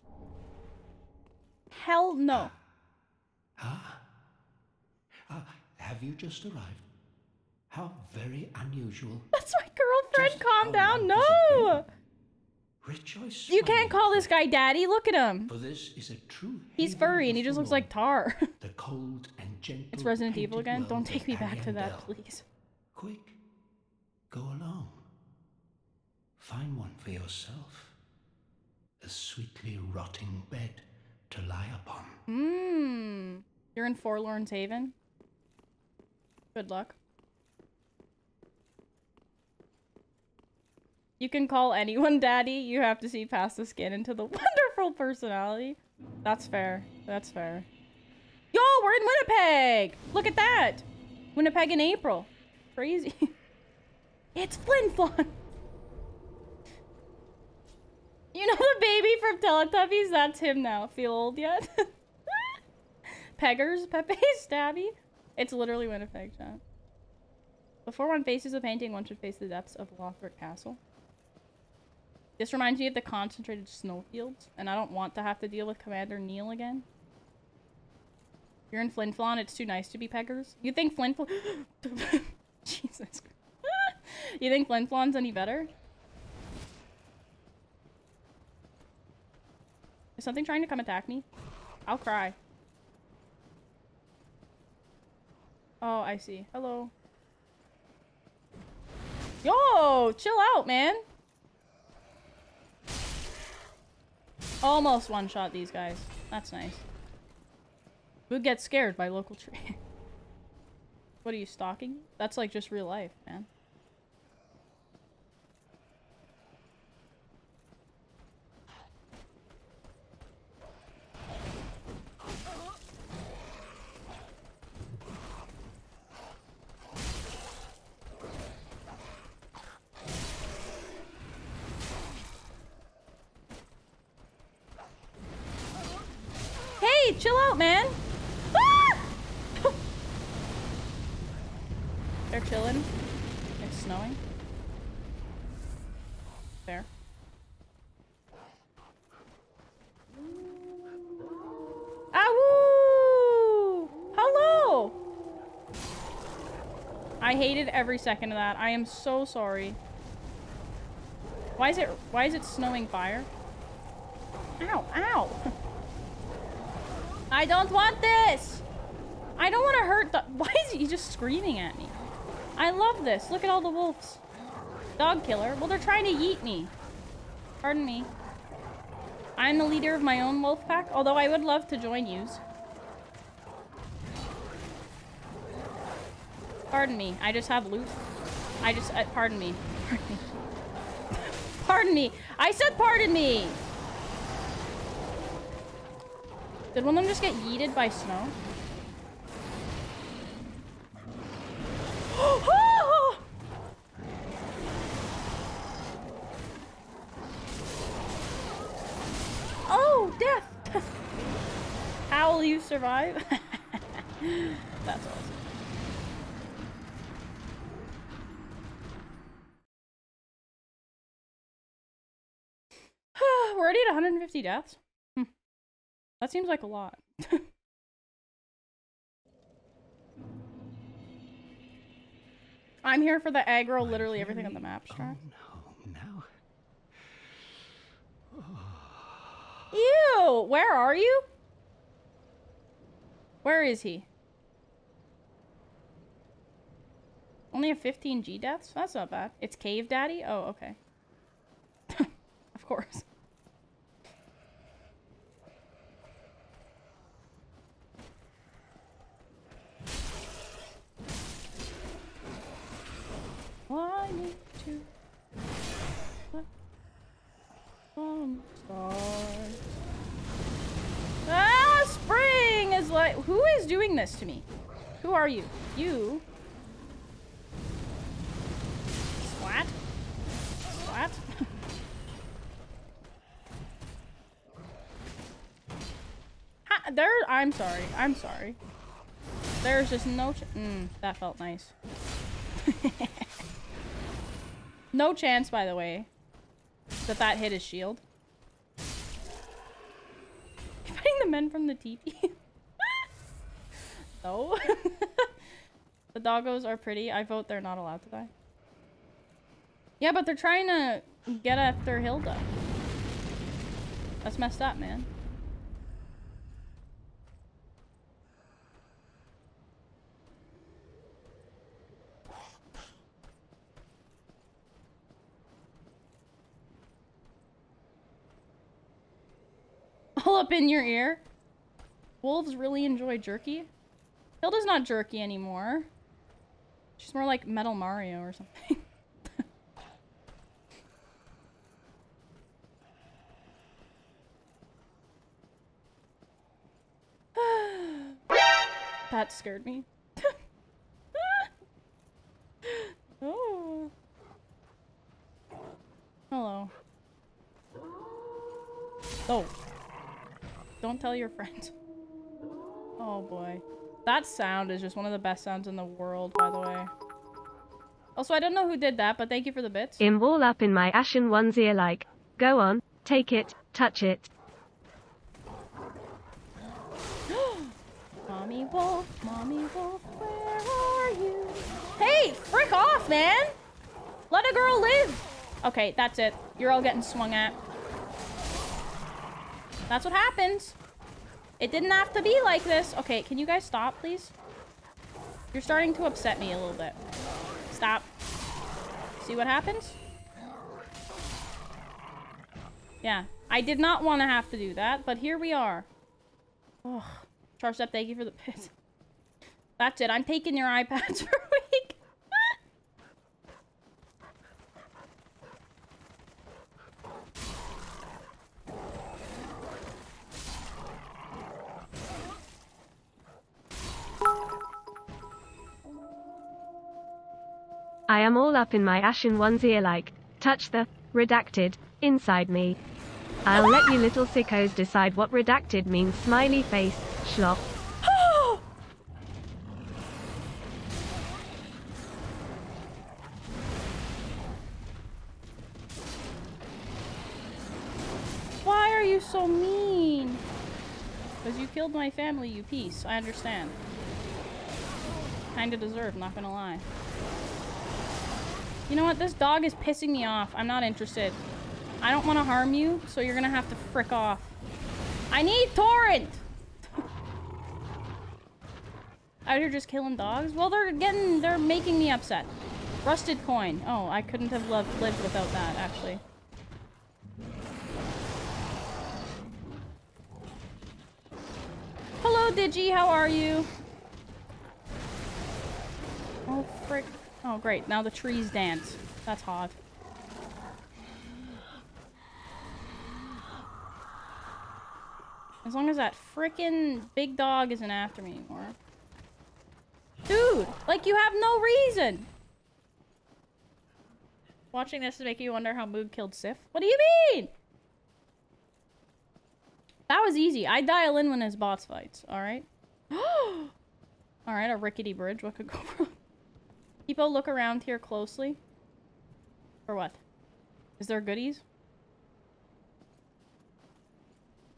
Hell no. Huh? Uh, have you just arrived? How very unusual. That's my girlfriend. Just calm down. No. Rejoice. You can't call this guy daddy. Look at him. For this is a true He's furry and he just looks like tar. The cold and gentle. It's Resident Evil again. Don't take me back to that, please. Quick. Go along. Find one for yourself. A sweetly rotting bed to lie upon. Mmm. You're in Forlorn's Haven. Good luck. You can call anyone daddy. You have to see past the skin into the wonderful personality. That's fair. That's fair. Yo, we're in Winnipeg! Look at that! Winnipeg in April. Crazy. It's Flin Flon! You know the baby from Teletubbies? That's him now. Feel old yet? Peggers, Pepe, Stabby. It's literally Winnipeg, chat. Before one faces a painting, one should face the depths of Lothric Castle. This reminds me of the concentrated snowfields, and I don't want to have to deal with Commander Neil again. You're in Flin Flon, it's too nice to be Peggers. You think Flin Flon- Jesus Christ. You think Flin Flon's any better? Is something trying to come attack me? I'll cry. Oh, I see. Hello. Yo, chill out, man. Almost one-shot these guys. That's nice. We'd get scared by local tree. What are you, stalking? That's like just real life, man. Hey, chill out, man. They're chilling. It's snowing. There. Ah, woo! Hello! I hated every second of that. I am so sorry. Why is it why is it snowing fire? Ow, ow! I don't want this! I don't want to hurt the- Why is he just screaming at me? I love this. Look at all the wolves. Dog killer. Well, they're trying to yeet me. Pardon me. I'm the leader of my own wolf pack, although I would love to join yous. Pardon me. I just have loot. I just- uh, pardon me. Pardon me. Pardon me. I said pardon me! Did one of them just get yeeted by snow? Oh, death! How will you survive? That's awesome. We're already at one hundred fifty deaths. Hm. That seems like a lot. I'm here for the aggro, literally everything on the map, Strax. Oh, no, no. Oh. Ew! Where are you? Where is he? Only have fifteen G deaths? That's not bad. It's Cave Daddy? Oh, okay. Of course. Why need to um, Ah, spring is like, who is doing this to me? Who are you? You Splat? Splat? Ha, there I'm sorry. I'm sorry. There's just no ch mm, that felt nice. No chance, by the way, that that hit his shield. You're fighting the men from the teepee? No. The doggos are pretty. I vote they're not allowed to die. Yeah, but they're trying to get after Hilda. That's messed up, man. Up in your ear. Wolves really enjoy jerky. Hilda's not jerky anymore. She's more like Metal Mario or something. That scared me. Oh. Hello. Oh. Don't tell your friends. Oh boy. That sound is just one of the best sounds in the world, by the way. Also, I don't know who did that, but thank you for the bits. I'm all up in my ashen one's ear like, go on, take it, touch it. Mommy wolf, mommy wolf, where are you? Hey, frick off, man! Let a girl live! Okay, that's it. You're all getting swung at. That's what happens. It didn't have to be like this. Okay, can you guys stop, please? You're starting to upset me a little bit. Stop. See what happens? Yeah. I did not want to have to do that, but here we are. Ugh. Charged up, thank you for the pit. That's it. I'm taking your iPads for a week. I am all up in my ashen onesie like, touch the, redacted, inside me. I'll let you little sickos decide what redacted means, smiley face, schlop. Why are you so mean? Because you killed my family, you piece. I understand. Kinda deserved, not gonna lie. You know what? This dog is pissing me off. I'm not interested. I don't want to harm you, so you're gonna have to frick off. I need Torrent! Out here just killing dogs? Well, they're getting- they're making me upset. Rusted coin. Oh, I couldn't have loved, lived without that, actually. Hello, Digi, how are you? Oh, frick. Oh, great. Now the trees dance. That's hot. As long as that frickin' big dog isn't after me anymore. Dude! Like, you have no reason! Watching this is making you wonder how Moog killed Sif. What do you mean? That was easy. I dial in when his bots fights, alright? Alright, a rickety bridge. What could go wrong? People look around here closely. For what? Is there goodies?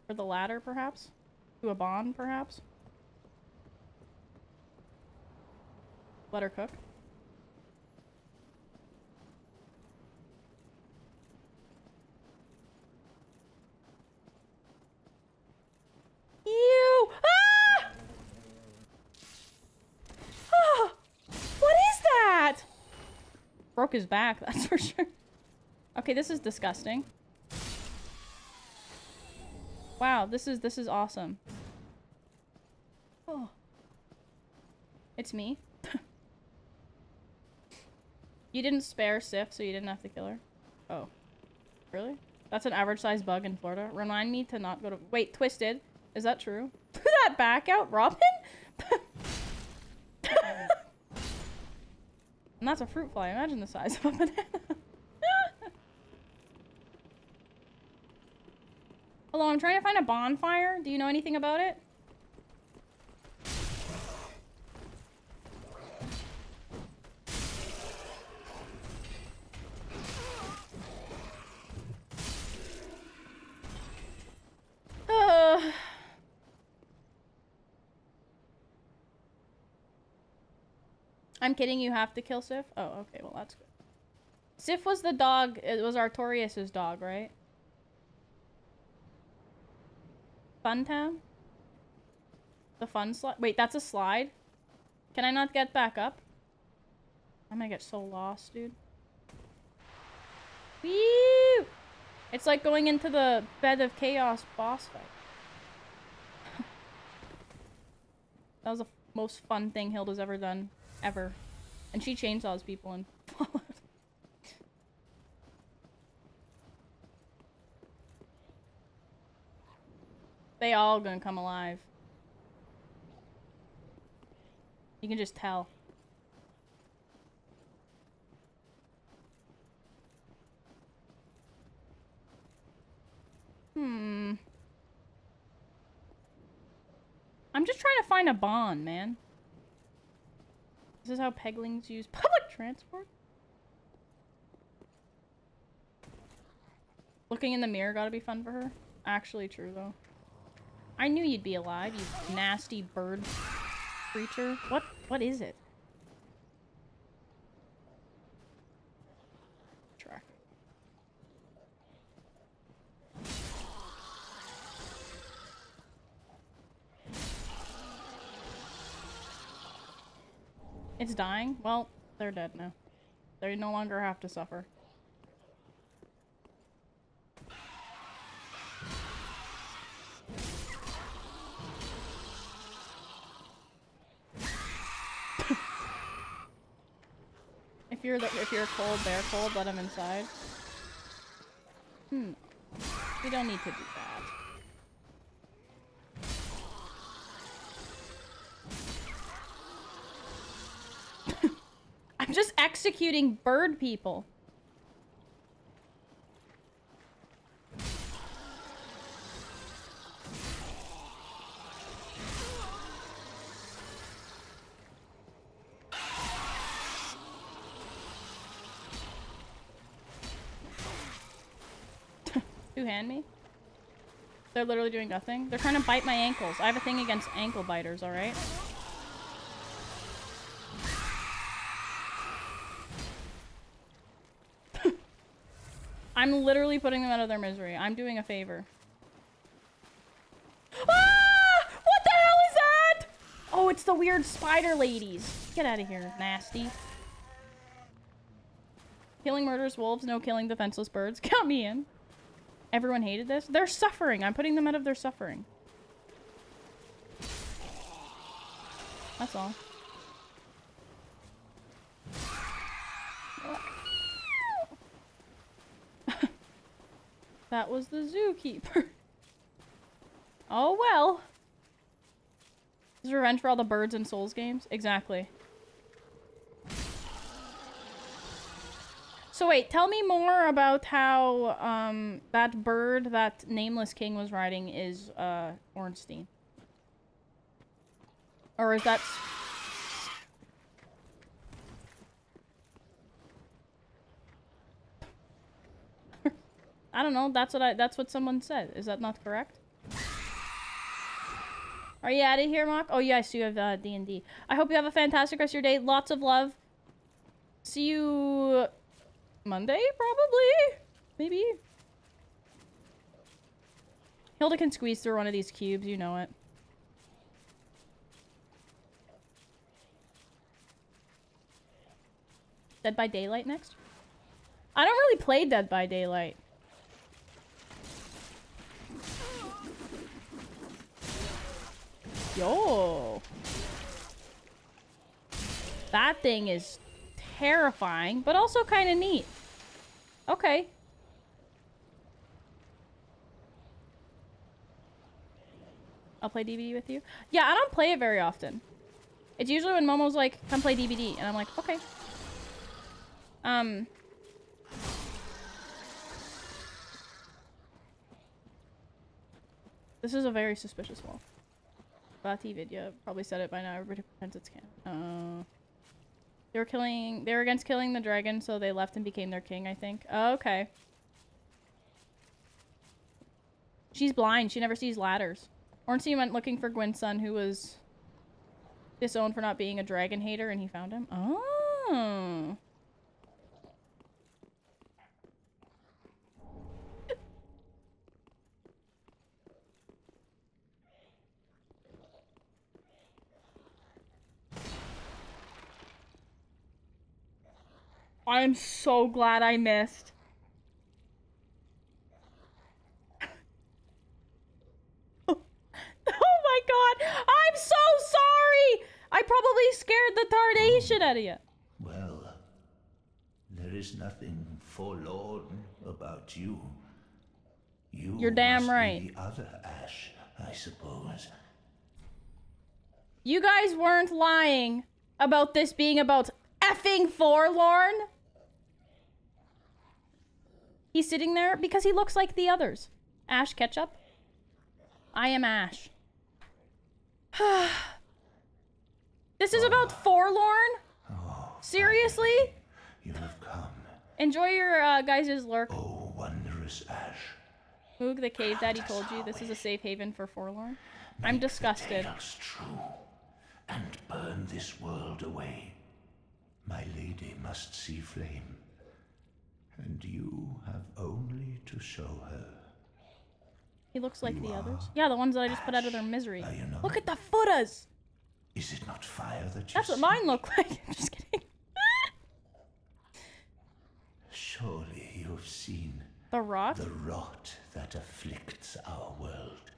For the ladder, perhaps? To a bond, perhaps? Let her cook. Ew! Ah! Ah! What is that? Broke his back, that's for sure. Okay, this is disgusting. Wow, this is this is awesome. Oh. It's me. You didn't spare Sif, so you didn't have to kill her. Oh. Really? That's an average size bug in Florida. Remind me to not go to- Wait, Twisted. Is that true? That back out, Robin? And that's a fruit fly. Imagine the size of a banana. Hello, I'm trying to find a bonfire. Do you know anything about it? Uh. I'm kidding, you have to kill Sif? Oh, okay, well that's good. Sif was the dog, it was Artorias' dog, right? Fun town? The fun slide? Wait, that's a slide? Can I not get back up? I'm gonna get so lost, dude. Woo! It's like going into the Bed of Chaos boss fight. That was the most fun thing Hilda's ever done. Ever. And she chainsaws people and followed. They all gonna come alive. You can just tell. Hmm. I'm just trying to find a bond, man. This is how peglings use public transport? Looking in the mirror gotta be fun for her. Actually true, though. I knew you'd be alive, you nasty bird creature. What? What is it? Track. It's dying? Well, they're dead now. They no longer have to suffer. If you're the, if you're cold, they're cold. Let them inside. Hmm. We don't need to do that. I'm just executing bird people. Who hand me? They're literally doing nothing. They're trying to bite my ankles. I have a thing against ankle biters, alright? I'm literally putting them out of their misery. I'm doing a favor. Ah! What the hell is that? Oh, it's the weird spider ladies. Get out of here, nasty. Killing murders wolves, no killing defenseless birds. Count me in. Everyone hated this. They're suffering. I'm putting them out of their suffering. That's all. That was the zookeeper. Oh well. This is revenge for all the birds and souls games? Exactly. So wait, tell me more about how um, that bird that Nameless King was riding is uh, Ornstein. Or is that... I don't know, that's what I- that's what someone said. Is that not correct? Are you out of here, Mock? Oh yes, you have uh, D and D. I hope you have a fantastic rest of your day. Lots of love. See you... Monday, probably? Maybe? Hilda can squeeze through one of these cubes, you know it. Dead by Daylight next? I don't really play Dead by Daylight. Yo. That thing is terrifying, but also kind of neat. Okay. I'll play D B D with you? Yeah, I don't play it very often. It's usually when Momo's like, come play D B D, and I'm like, okay. Um... This is a very suspicious wall. Bati Vidya probably said it by now. Everybody pretends it's canon. Uh, they were killing. They were against killing the dragon, so they left and became their king. I think. Oh, okay. She's blind. She never sees ladders. Ornstein went looking for Gwyn's son, who was disowned for not being a dragon hater, and he found him. Oh. I'm so glad I missed. Oh. Oh my god! I'm so sorry! I probably scared the tarnation out of you. Well, there is nothing forlorn about you. You You're damn must right. Be the other Ash, I suppose. You guys weren't lying about this being about effing Forlorn. He's sitting there because he looks like the others. Ash Ketchup. I am Ash. This is about Forlorn? Oh, seriously? You have come. Enjoy your uh, guys' lurk. Oh, wondrous Ash. Moog the cave daddy told you this is a safe haven for Forlorn. Make I'm disgusted. The tales true and burn this world away. My lady must see flame. And you have only to show her. He looks like you the others. Yeah, the ones that I just Ash, put out of their misery. Look at the footas! Is it not fire that you That's see? What mine look like. I'm just kidding. Surely you have seen the rot? The rot that afflicts our world.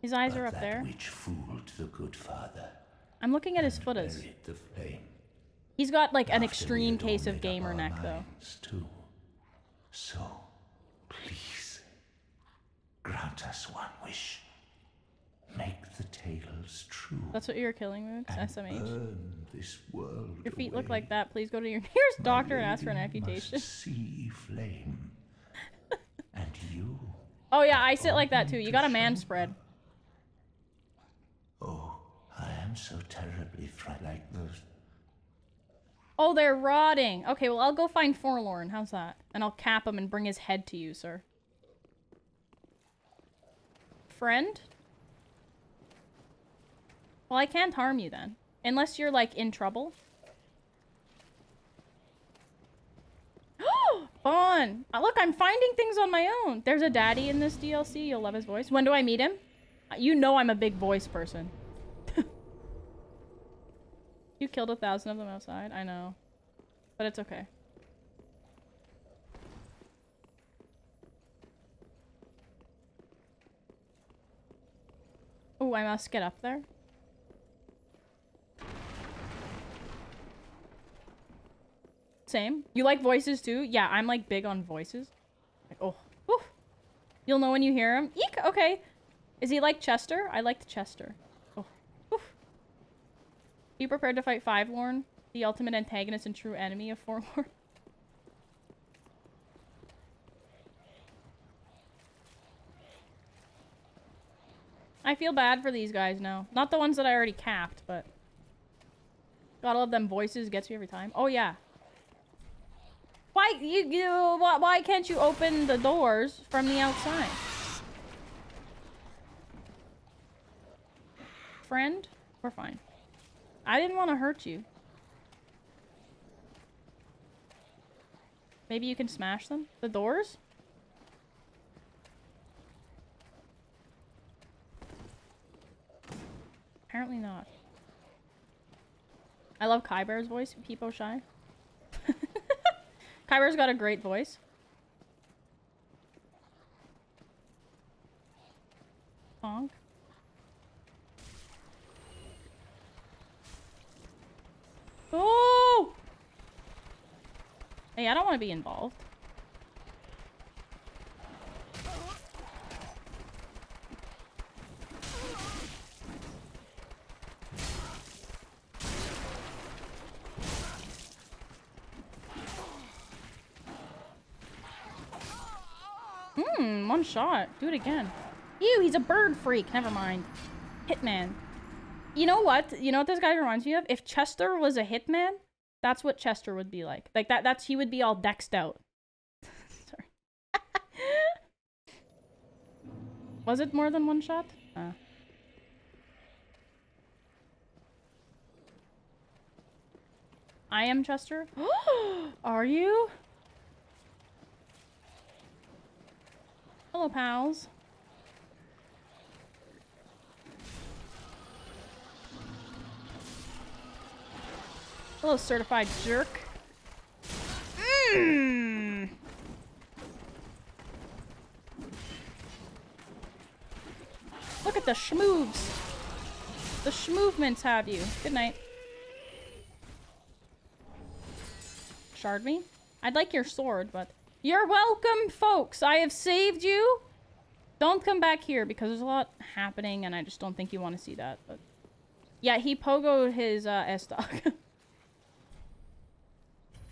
His eyes but are up that there. Which fooled the good father. I'm looking at his footas. The flame. He's got like an extreme case of gamer neck, though. Too. So, please, grant us one wish. Make the tales true. That's what you're killing with? S M H. Burn this world your feet away. Look like that. Please go to your nearest My doctor and ask for an amputation. See flame. And you. Oh yeah, I sit like that too. You got a man spread. Oh, I am so terribly frightened. Like those. Oh, they're rotting. Okay, well I'll go find Forlorn. How's that? And I'll cap him and bring his head to you, sir. Friend? Well, I can't harm you then. Unless you're, like, in trouble. Bon! Look, I'm finding things on my own! There's a daddy in this D L C. You'll love his voice. When do I meet him? You know I'm a big voice person. You killed a thousand of them outside. I know. But it's okay. Oh, I must get up there. Same. You like voices too? Yeah, I'm like big on voices. Like, oh, oof. You'll know when you hear him. Eek! Okay. Is he like Chester? I liked Chester. Oh, oof. Be prepared to fight Forlorn, the ultimate antagonist and true enemy of Forlorn. I feel bad for these guys now. Not the ones that I already capped, but... Gotta love them voices. Gets you every time. Oh, yeah. Why you, you why, why can't you open the doors from the outside? Friend, we're fine. I didn't want to hurt you. Maybe you can smash them? The doors? Apparently not. I love Kyber's voice, Peepo Shy. Kyber's got a great voice. Honk. Oh! Hey, I don't want to be involved. One shot. Do it again. Ew, he's a bird freak. Never mind. Hitman. You know what? You know what this guy reminds me of? If Chester was a hitman, that's what Chester would be like. Like that, that's he would be all dexed out. Sorry. Was it more than one shot? Uh. I am Chester. Are you? Hello, pals. Hello, certified jerk. Mm. Look at the schmooves. The schmovements have you. Good night. Shard me? I'd like your sword, but... You're welcome, folks! I have saved you! Don't come back here, because there's a lot happening, and I just don't think you want to see that. But yeah, he pogoed his uh, S-Dog.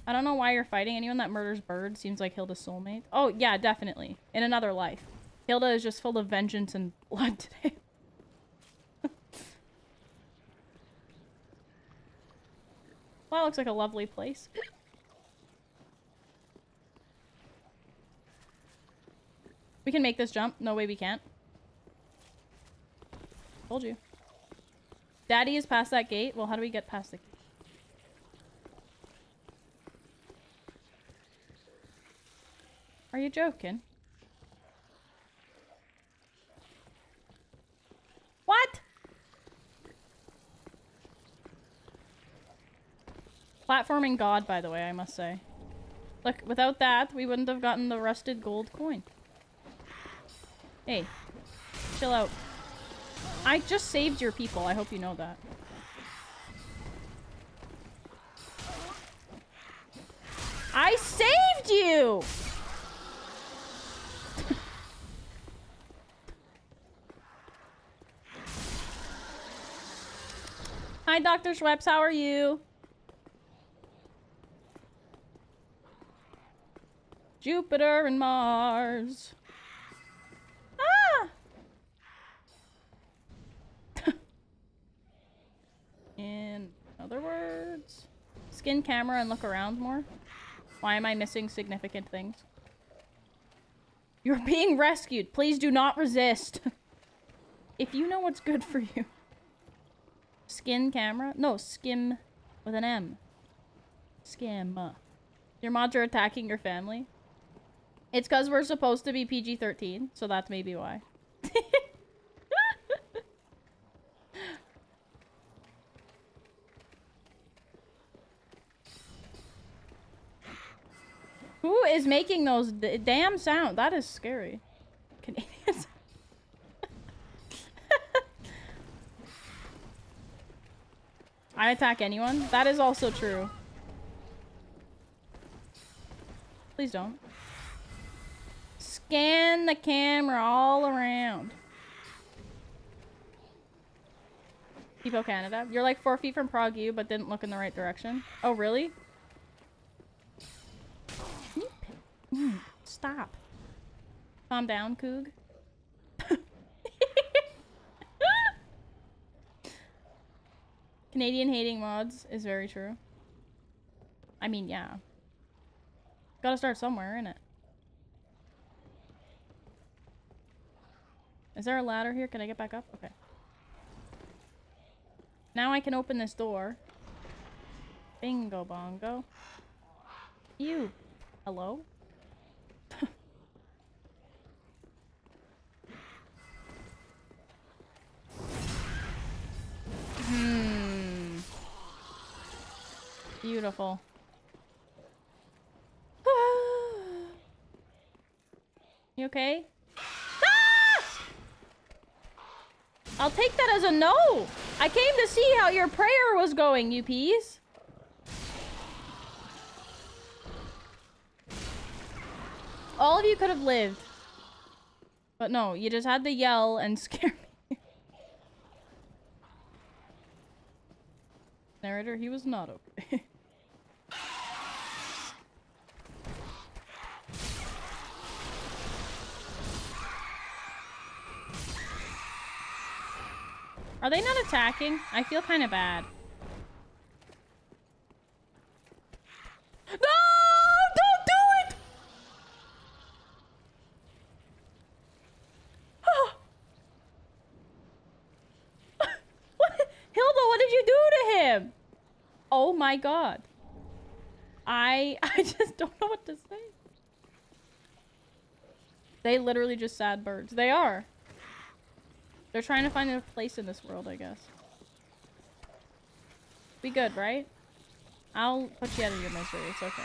I don't know why you're fighting. Anyone that murders birds seems like Hilda's soulmate. Oh, yeah, definitely. In another life. Hilda is just full of vengeance and blood today. Well, it looks like a lovely place. We can make this jump. No way we can't. Told you. Daddy is past that gate. Well, how do we get past the gate? Are you joking? What? Platforming God, by the way, I must say. Look, without that, we wouldn't have gotten the rusted gold coin. Hey, chill out. I just saved your people. I hope you know that. I saved you! Hi, Doctor Schweppes, how are you? Jupiter and Mars. Ah! In other words, skin camera and look around more. Why am I missing significant things? You're being rescued. Please do not resist. If you know what's good for you. Skin camera? No, skim with an M. Skim. Your mods are attacking your family. It's because we're supposed to be P G thirteen, so that's maybe why. Who is making those d damn sound? That is scary. Canadians. I attack anyone? That is also true. Please don't. Scan the camera all around. Depot Canada. You're like four feet from Prague U, but didn't look in the right direction. Oh, really? Stop. Calm down, Coog. Canadian hating mods is very true. I mean, yeah. Gotta start somewhere, innit? Is there a ladder here? Can I get back up? Okay. Now I can open this door. Bingo bongo. You. Hello? Hmm. Beautiful. You okay? I'll take that as a no! I came to see how your prayer was going, you peas. All of you could have lived. But no, you just had to yell and scare me. Narrator, he was not okay. Are they not attacking? I feel kind of bad. No! Don't do it! Oh. What? Hilda, what did you do to him? Oh my god. I I just don't know what to say. They literally just sad birds. They are. They're trying to find a place in this world, I guess. Be good, right? I'll put you out of your misery. It's okay.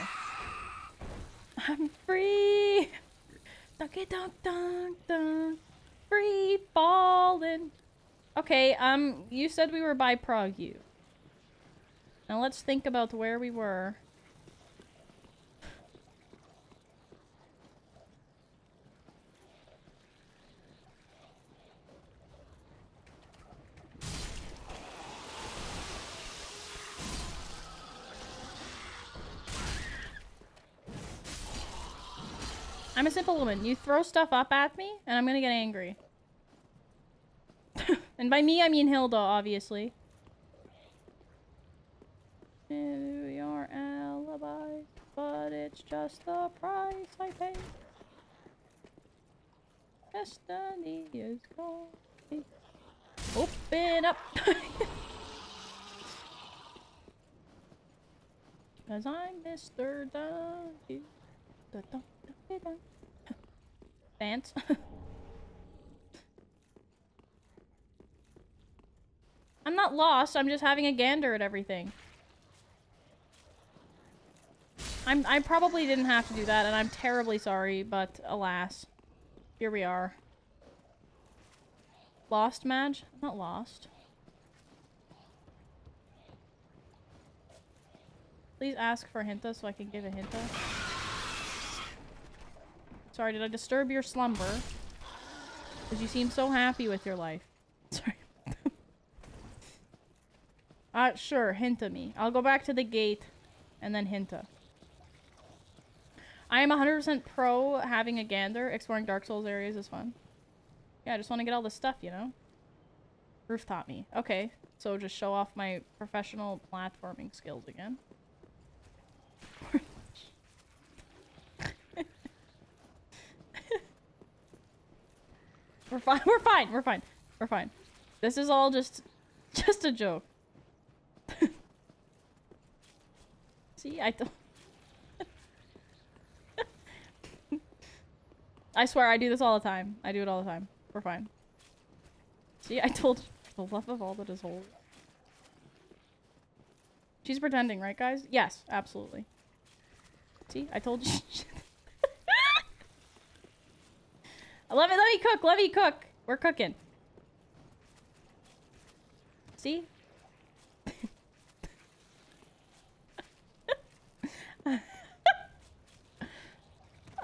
I'm free! Donkey donk donk donk! Free ballin'! Okay, um, you said we were by Prague U. Now let's think about where we were. I'm a simple woman. You throw stuff up at me, and I'm gonna get angry. And by me, I mean Hilda, obviously. And we are alibis, but it's just the price I pay. Destiny is calling. Open up! Cause I'm Mister Donkey. Dance. I'm not lost, I'm just having a gander at everything. I'm- I probably didn't have to do that, and I'm terribly sorry, but alas. Here we are. Lost, Madge? I'm not lost. Please ask for Hinta so I can give a Hinta. Sorry, did I disturb your slumber? Because you seem so happy with your life. Sorry. uh, sure, Hinta me. I'll go back to the gate and then Hinta. I am one hundred percent pro having a gander. Exploring Dark Souls areas is fun. Yeah, I just want to get all this stuff, you know? Roof taught me. Okay, so just show off my professional platforming skills again. We're fine, we're fine, we're fine, we're fine. This is all just, just a joke. See, I don't... I swear, I do this all the time. I do it all the time. We're fine. See, I told you, for the love of all that is holy. She's pretending, right, guys? Yes, absolutely. See, I told you. Let me, let me cook, let me cook. We're cooking. See?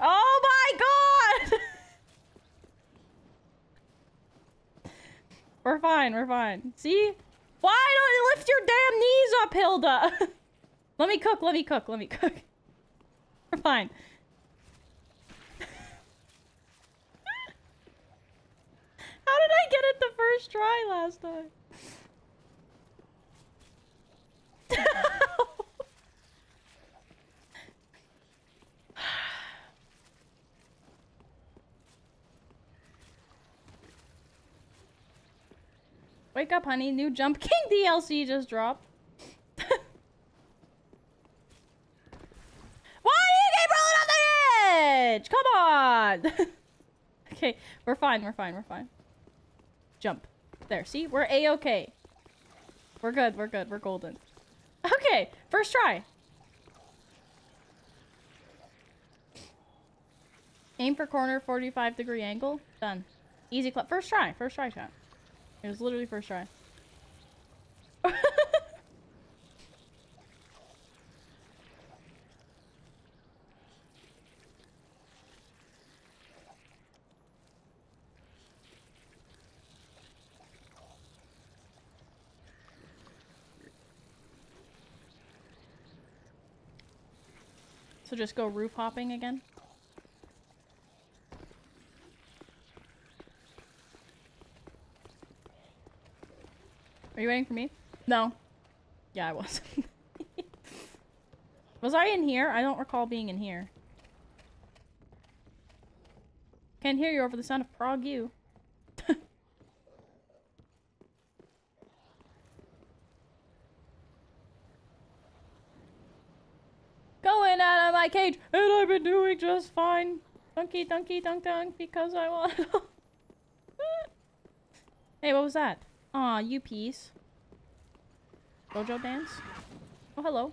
Oh my god! We're fine, we're fine. See? Why don't you lift your damn knees up, Hilda? Let me cook, let me cook, let me cook. We're fine. How did I get it the first try last time? Wake up, honey. New Jump King D L C just dropped. Why are you keep rolling on the edge? Come on! Okay, we're fine, we're fine, we're fine. Jump. There, see? We're A-okay. We're good, we're good, we're golden. Okay, first try. Aim for corner, forty-five degree angle. Done. Easy clap. First try, first try shot. It was literally first try. So just go roof hopping again? Are you waiting for me? No. Yeah, I was. Was I in here? I don't recall being in here. Can't hear you over the sound of prog you. Going out of my cage, and I've been doing just fine. Dunky, dunky, dunk, dunk, because I want. Hey, what was that? Aw, you piece. Dojo dance? Oh, hello.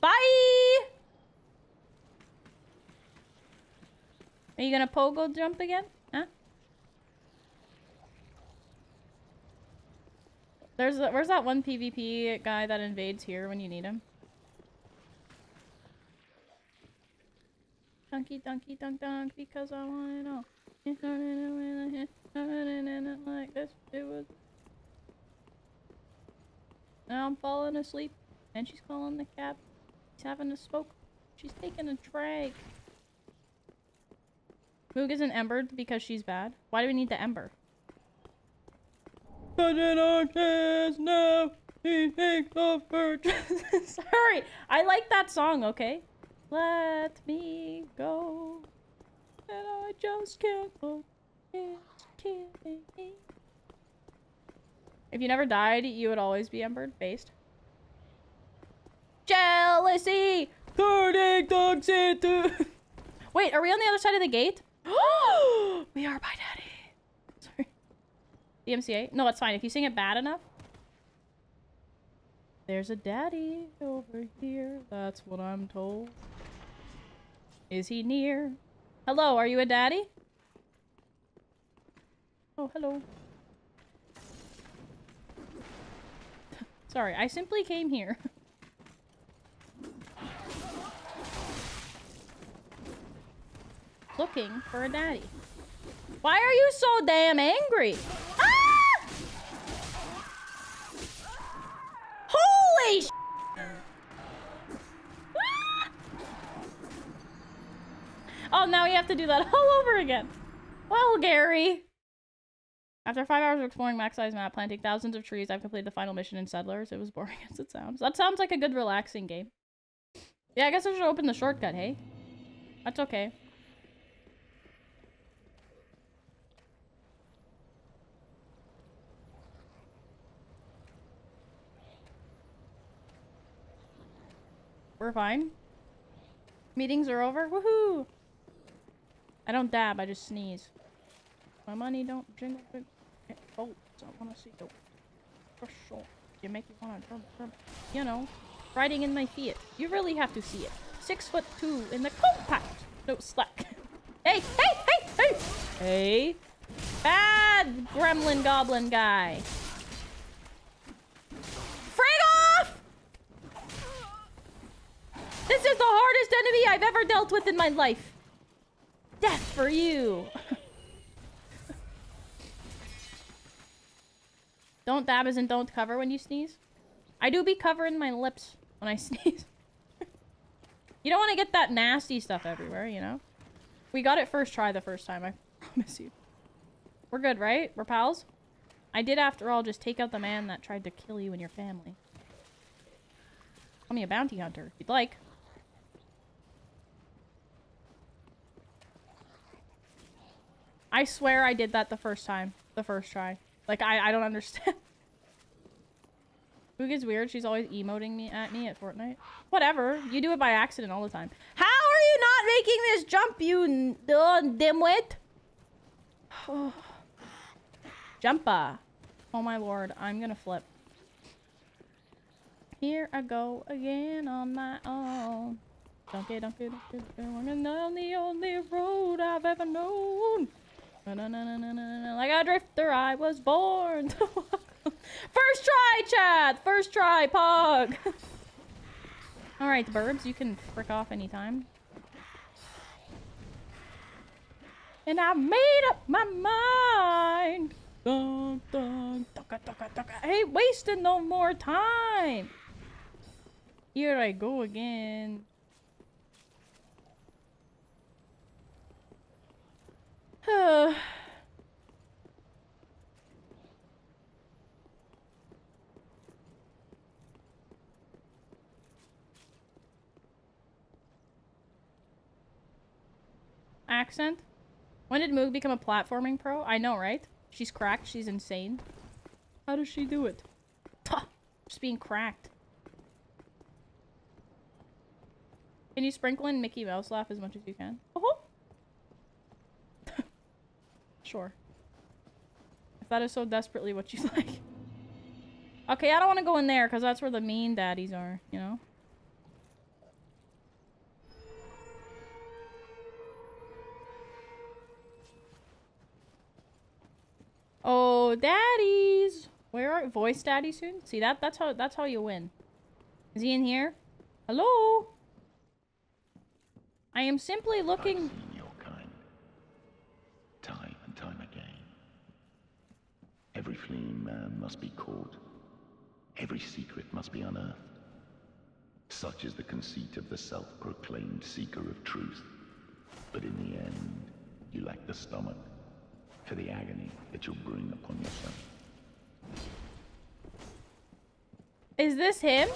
Bye! Are you gonna pogo jump again? Huh? There's a, where's that one PvP guy that invades here when you need him? Dunky, dunky, dunk, dunk, because I want it all. It's not in a way like this. It was. Now I'm falling asleep, and she's calling the cab. She's having a smoke. She's taking a drag. Moog isn't embered because she's bad. Why do we need the ember? But in our case now, he takes off her dresses. Sorry, I like that song, okay? Let me go, and I just can't go. It's killing me. If you never died, you would always be embered. Based. Jealousy! Turning dogs into... Wait, are we on the other side of the gate? We are by daddy. Sorry. The M C A? No, it's fine. If you sing it bad enough... There's a daddy over here, that's what I'm told. Is he near? Hello, are you a daddy? Oh, hello. Sorry, I simply came here. Looking for a daddy. Why are you so damn angry? Ah! Holy sh! Ah! Oh, now we have to do that all over again. Well, Gary. After five hours of exploring Max-Size Map, planting thousands of trees, I've completed the final mission in Settlers. It was boring as it sounds. That sounds like a good relaxing game. Yeah, I guess I should open the shortcut, hey? That's okay. We're fine. Meetings are over. Woohoo! I don't dab, I just sneeze. My money don't jingle. Oh, I want to see the for sure. You make you want to drum, drum. You know, riding in my Fiat. You really have to see it. Six foot two in the compact. No slack. Hey, hey, hey, hey, hey! Bad gremlin goblin guy. Frig off! This is the hardest enemy I've ever dealt with in my life. Death for you. Don't dab as in don't cover when you sneeze. I do be covering my lips when I sneeze. You don't want to get that nasty stuff everywhere, you know? We got it first try the first time, I promise you. We're good, right? We're pals? I did, after all, just take out the man that tried to kill you and your family. Call me a bounty hunter, if you'd like. I swear I did that the first time. The first try. Like, I, I don't understand. Moog is weird. She's always emoting me at me at Fortnite. Whatever. You do it by accident all the time. How are you not making this jump, you uh, dimwit? Oh. Jumpa. Oh my lord. I'm gonna flip. Here I go again on my own. Donkey, donkey, donkey, donkey. Down the only road I've ever known. No, no, no, no, no, no. Like a drifter, I was born. First try, Chad. First try, Pog. All right, burbs, you can frick off anytime. And I made up my mind. Dun, dun, ducka, ducka, ducka. I ain't wasting no more time. Here I go again. Accent? When did Moog become a platforming pro? I know, right? She's cracked. She's insane. How does she do it? Tuh, just being cracked. Can you sprinkle in Mickey Mouse laugh as much as you can? Oh-ho! Sure. If that is so desperately what you like. Okay, I don't want to go in there because that's where the mean daddies are, you know? Oh, daddies! Where are voice daddy soon? See that? That's how that's how you win. Is he in here? Hello? I am simply looking. Every fleeing man must be caught. Every secret must be unearthed. Such is the conceit of the self-proclaimed seeker of truth. But in the end, you lack the stomach for the agony that you'll bring upon yourself. Is this him?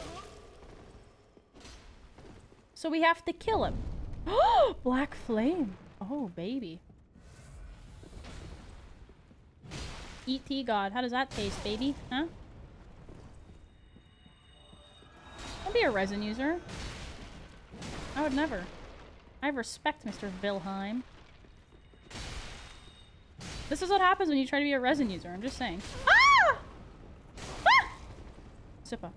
So we have to kill him. Oh, black flame. Oh, baby. E T God, how does that taste, baby? Huh? I'll be a resin user. I would never. I respect Mister Vilheim. This is what happens when you try to be a resin user, I'm just saying. Ah! Ah! Sippa.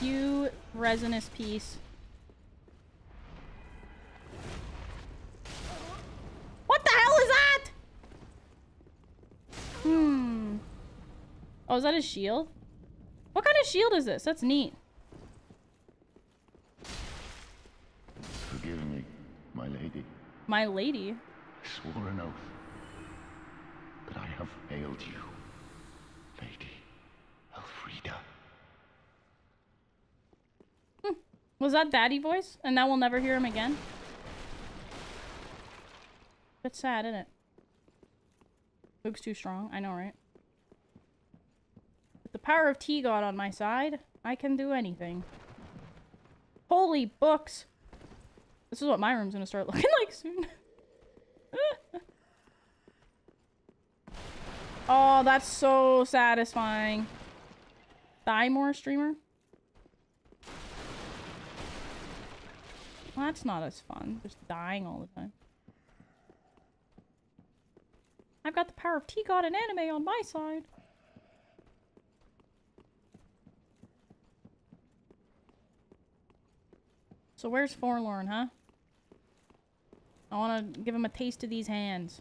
You resinous piece. What the hell is that? Oh, is that a shield? What kind of shield is this? That's neat. Forgive me, my lady. My lady? I swore an oath, but I have failed you, Lady Elfrida. Hmm. Was that daddy voice? And now we'll never hear him again? That's sad, isn't it? Moog's too strong. I know, right? With the power of T-God on my side, I can do anything. Holy books! This is what my room's gonna start looking like soon. Oh, that's so satisfying. Die more, streamer? Well, that's not as fun. Just dying all the time. I've got the power of T-God and anime on my side. So where's Forlorn, huh? I want to give him a taste of these hands.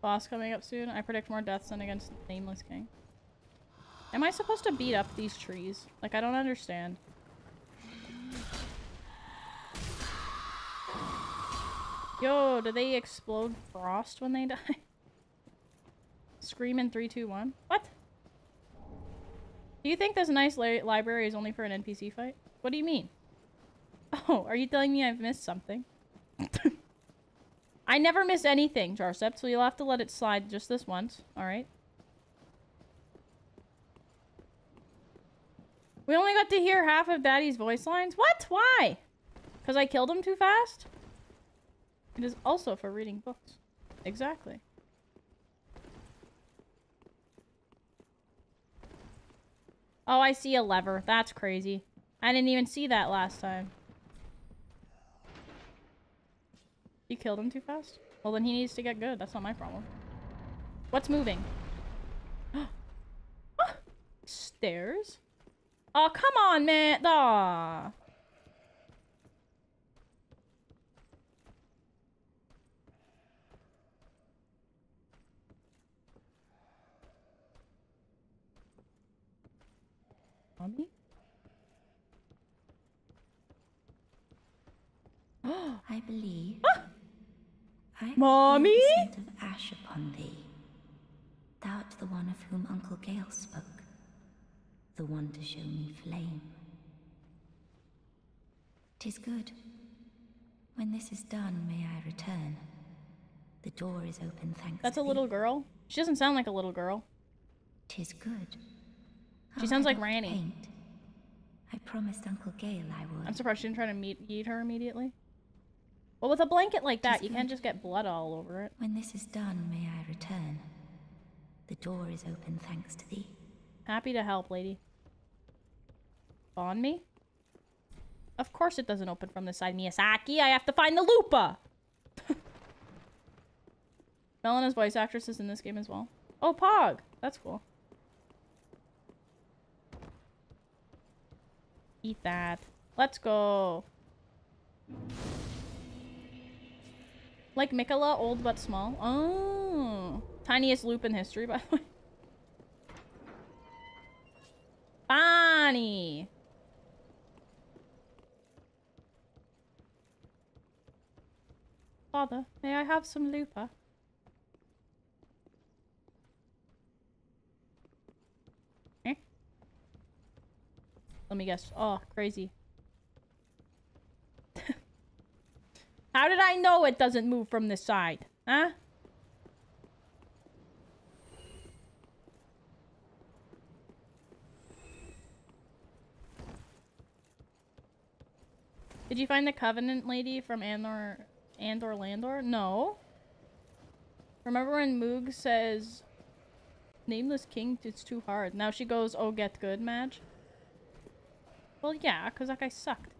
Boss coming up soon. I predict more deaths than against the Nameless King. Am I supposed to beat up these trees? Like, I don't understand. Yo, do they explode frost when they die? Scream in three, two, one. What? Do you think this nice li library is only for an N P C fight? What do you mean? Oh, are you telling me I've missed something? I never miss anything, Jarcept, so you'll have to let it slide just this once, alright? We only got to hear half of Daddy's voice lines? What? Why? Because I killed him too fast? It is also for reading books. Exactly. Oh, I see a lever. That's crazy. I didn't even see that last time. You killed him too fast? Well, then he needs to get good. That's not my problem. What's moving? Stairs? Oh, come on, man. Aww. I believe ah! I Mommy? A scent of ash upon thee. Thou art the one of whom Uncle Gale spoke, the one to show me flame. 'Tis good. When this is done, may I return. The door is open, thanks. That's a little girl. She doesn't sound like a little girl. 'Tis good. She sounds like Rani. Paint. I promised Uncle Gale I would. I'm surprised she didn't try to meet, eat her immediately. Well, with a blanket like that, you can't just get blood all over it. When this is done, may I return. The door is open, thanks to thee. Happy to help, lady. Bond me? Of course it doesn't open from this side, Miyazaki. I have to find the Lupa. Melena's voice actress is in this game as well. Oh, Pog. That's cool. Eat that. Let's go. Like Mikola, old but small. Oh. Tiniest loop in history, by the way. Bonnie. Father, may I have some Lupa? Let me guess. Oh, crazy. How did I know it doesn't move from this side? Huh? Did you find the Covenant lady from Andor... Andor Landor? No. Remember when Moog says... Nameless King, it's too hard. Now she goes, oh, get good, match. Well, yeah, because that guy sucked.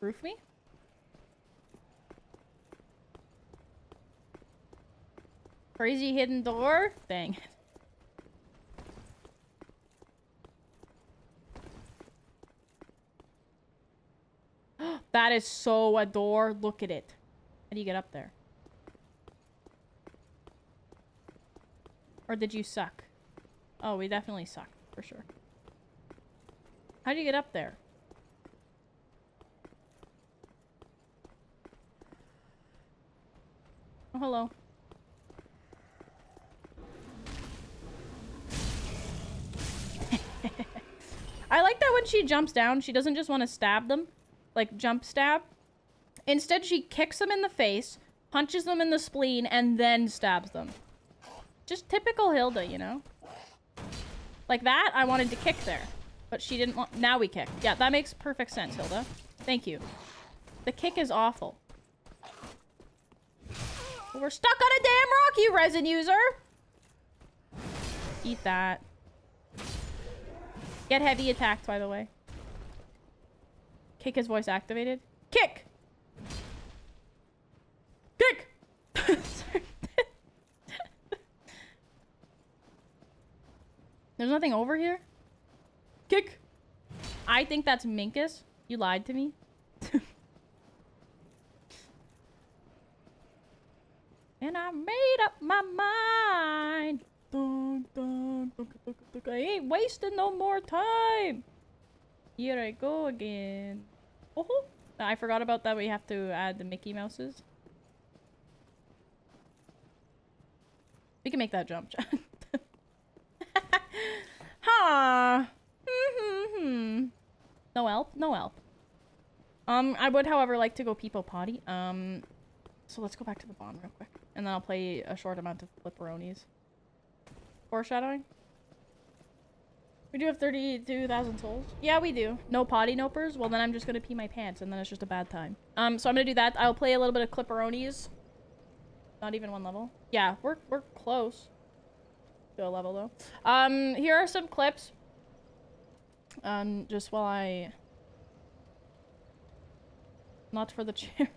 Roof me? Crazy hidden door? Dang it. That is so adore. Look at it. How do you get up there? Or did you suck? Oh, we definitely suck, for sure. How do you get up there? Oh, hello. I like that when she jumps down, she doesn't just want to stab them. Like, jump stab. Instead, she kicks them in the face, punches them in the spleen, and then stabs them. Just typical Hilda, you know? Like that, I wanted to kick there. But she didn't want... Now we kick. Yeah, that makes perfect sense, Hilda. Thank you. The kick is awful. But we're stuck on a damn rock, you resin user! Eat that. Get heavy attacked, by the way. Kick is voice activated. Kick! Kick! Sorry. There's nothing over here? Kick! I think that's Minkus. You lied to me. And I made up my mind. Dun, dun, dun, dun, dun, dun. I ain't wasting no more time. Here I go again. Oh, I forgot about that. We have to add the Mickey Mouses. We can make that jump, John. Huh. Mm-hmm, hmm. No help. No help. Um, I would, however, like to go peepo potty. Um, so let's go back to the bond real quick, and then I'll play a short amount of flipperonis. Foreshadowing. We do have thirty-two thousand souls. Yeah, we do. No potty nopers. Well, then I'm just gonna pee my pants, and then it's just a bad time. Um, so I'm gonna do that. I'll play a little bit of clipperonis. Not even one level. Yeah, we're we're close. To a level though. Um, here are some clips. Um, just while I. Not for the chair.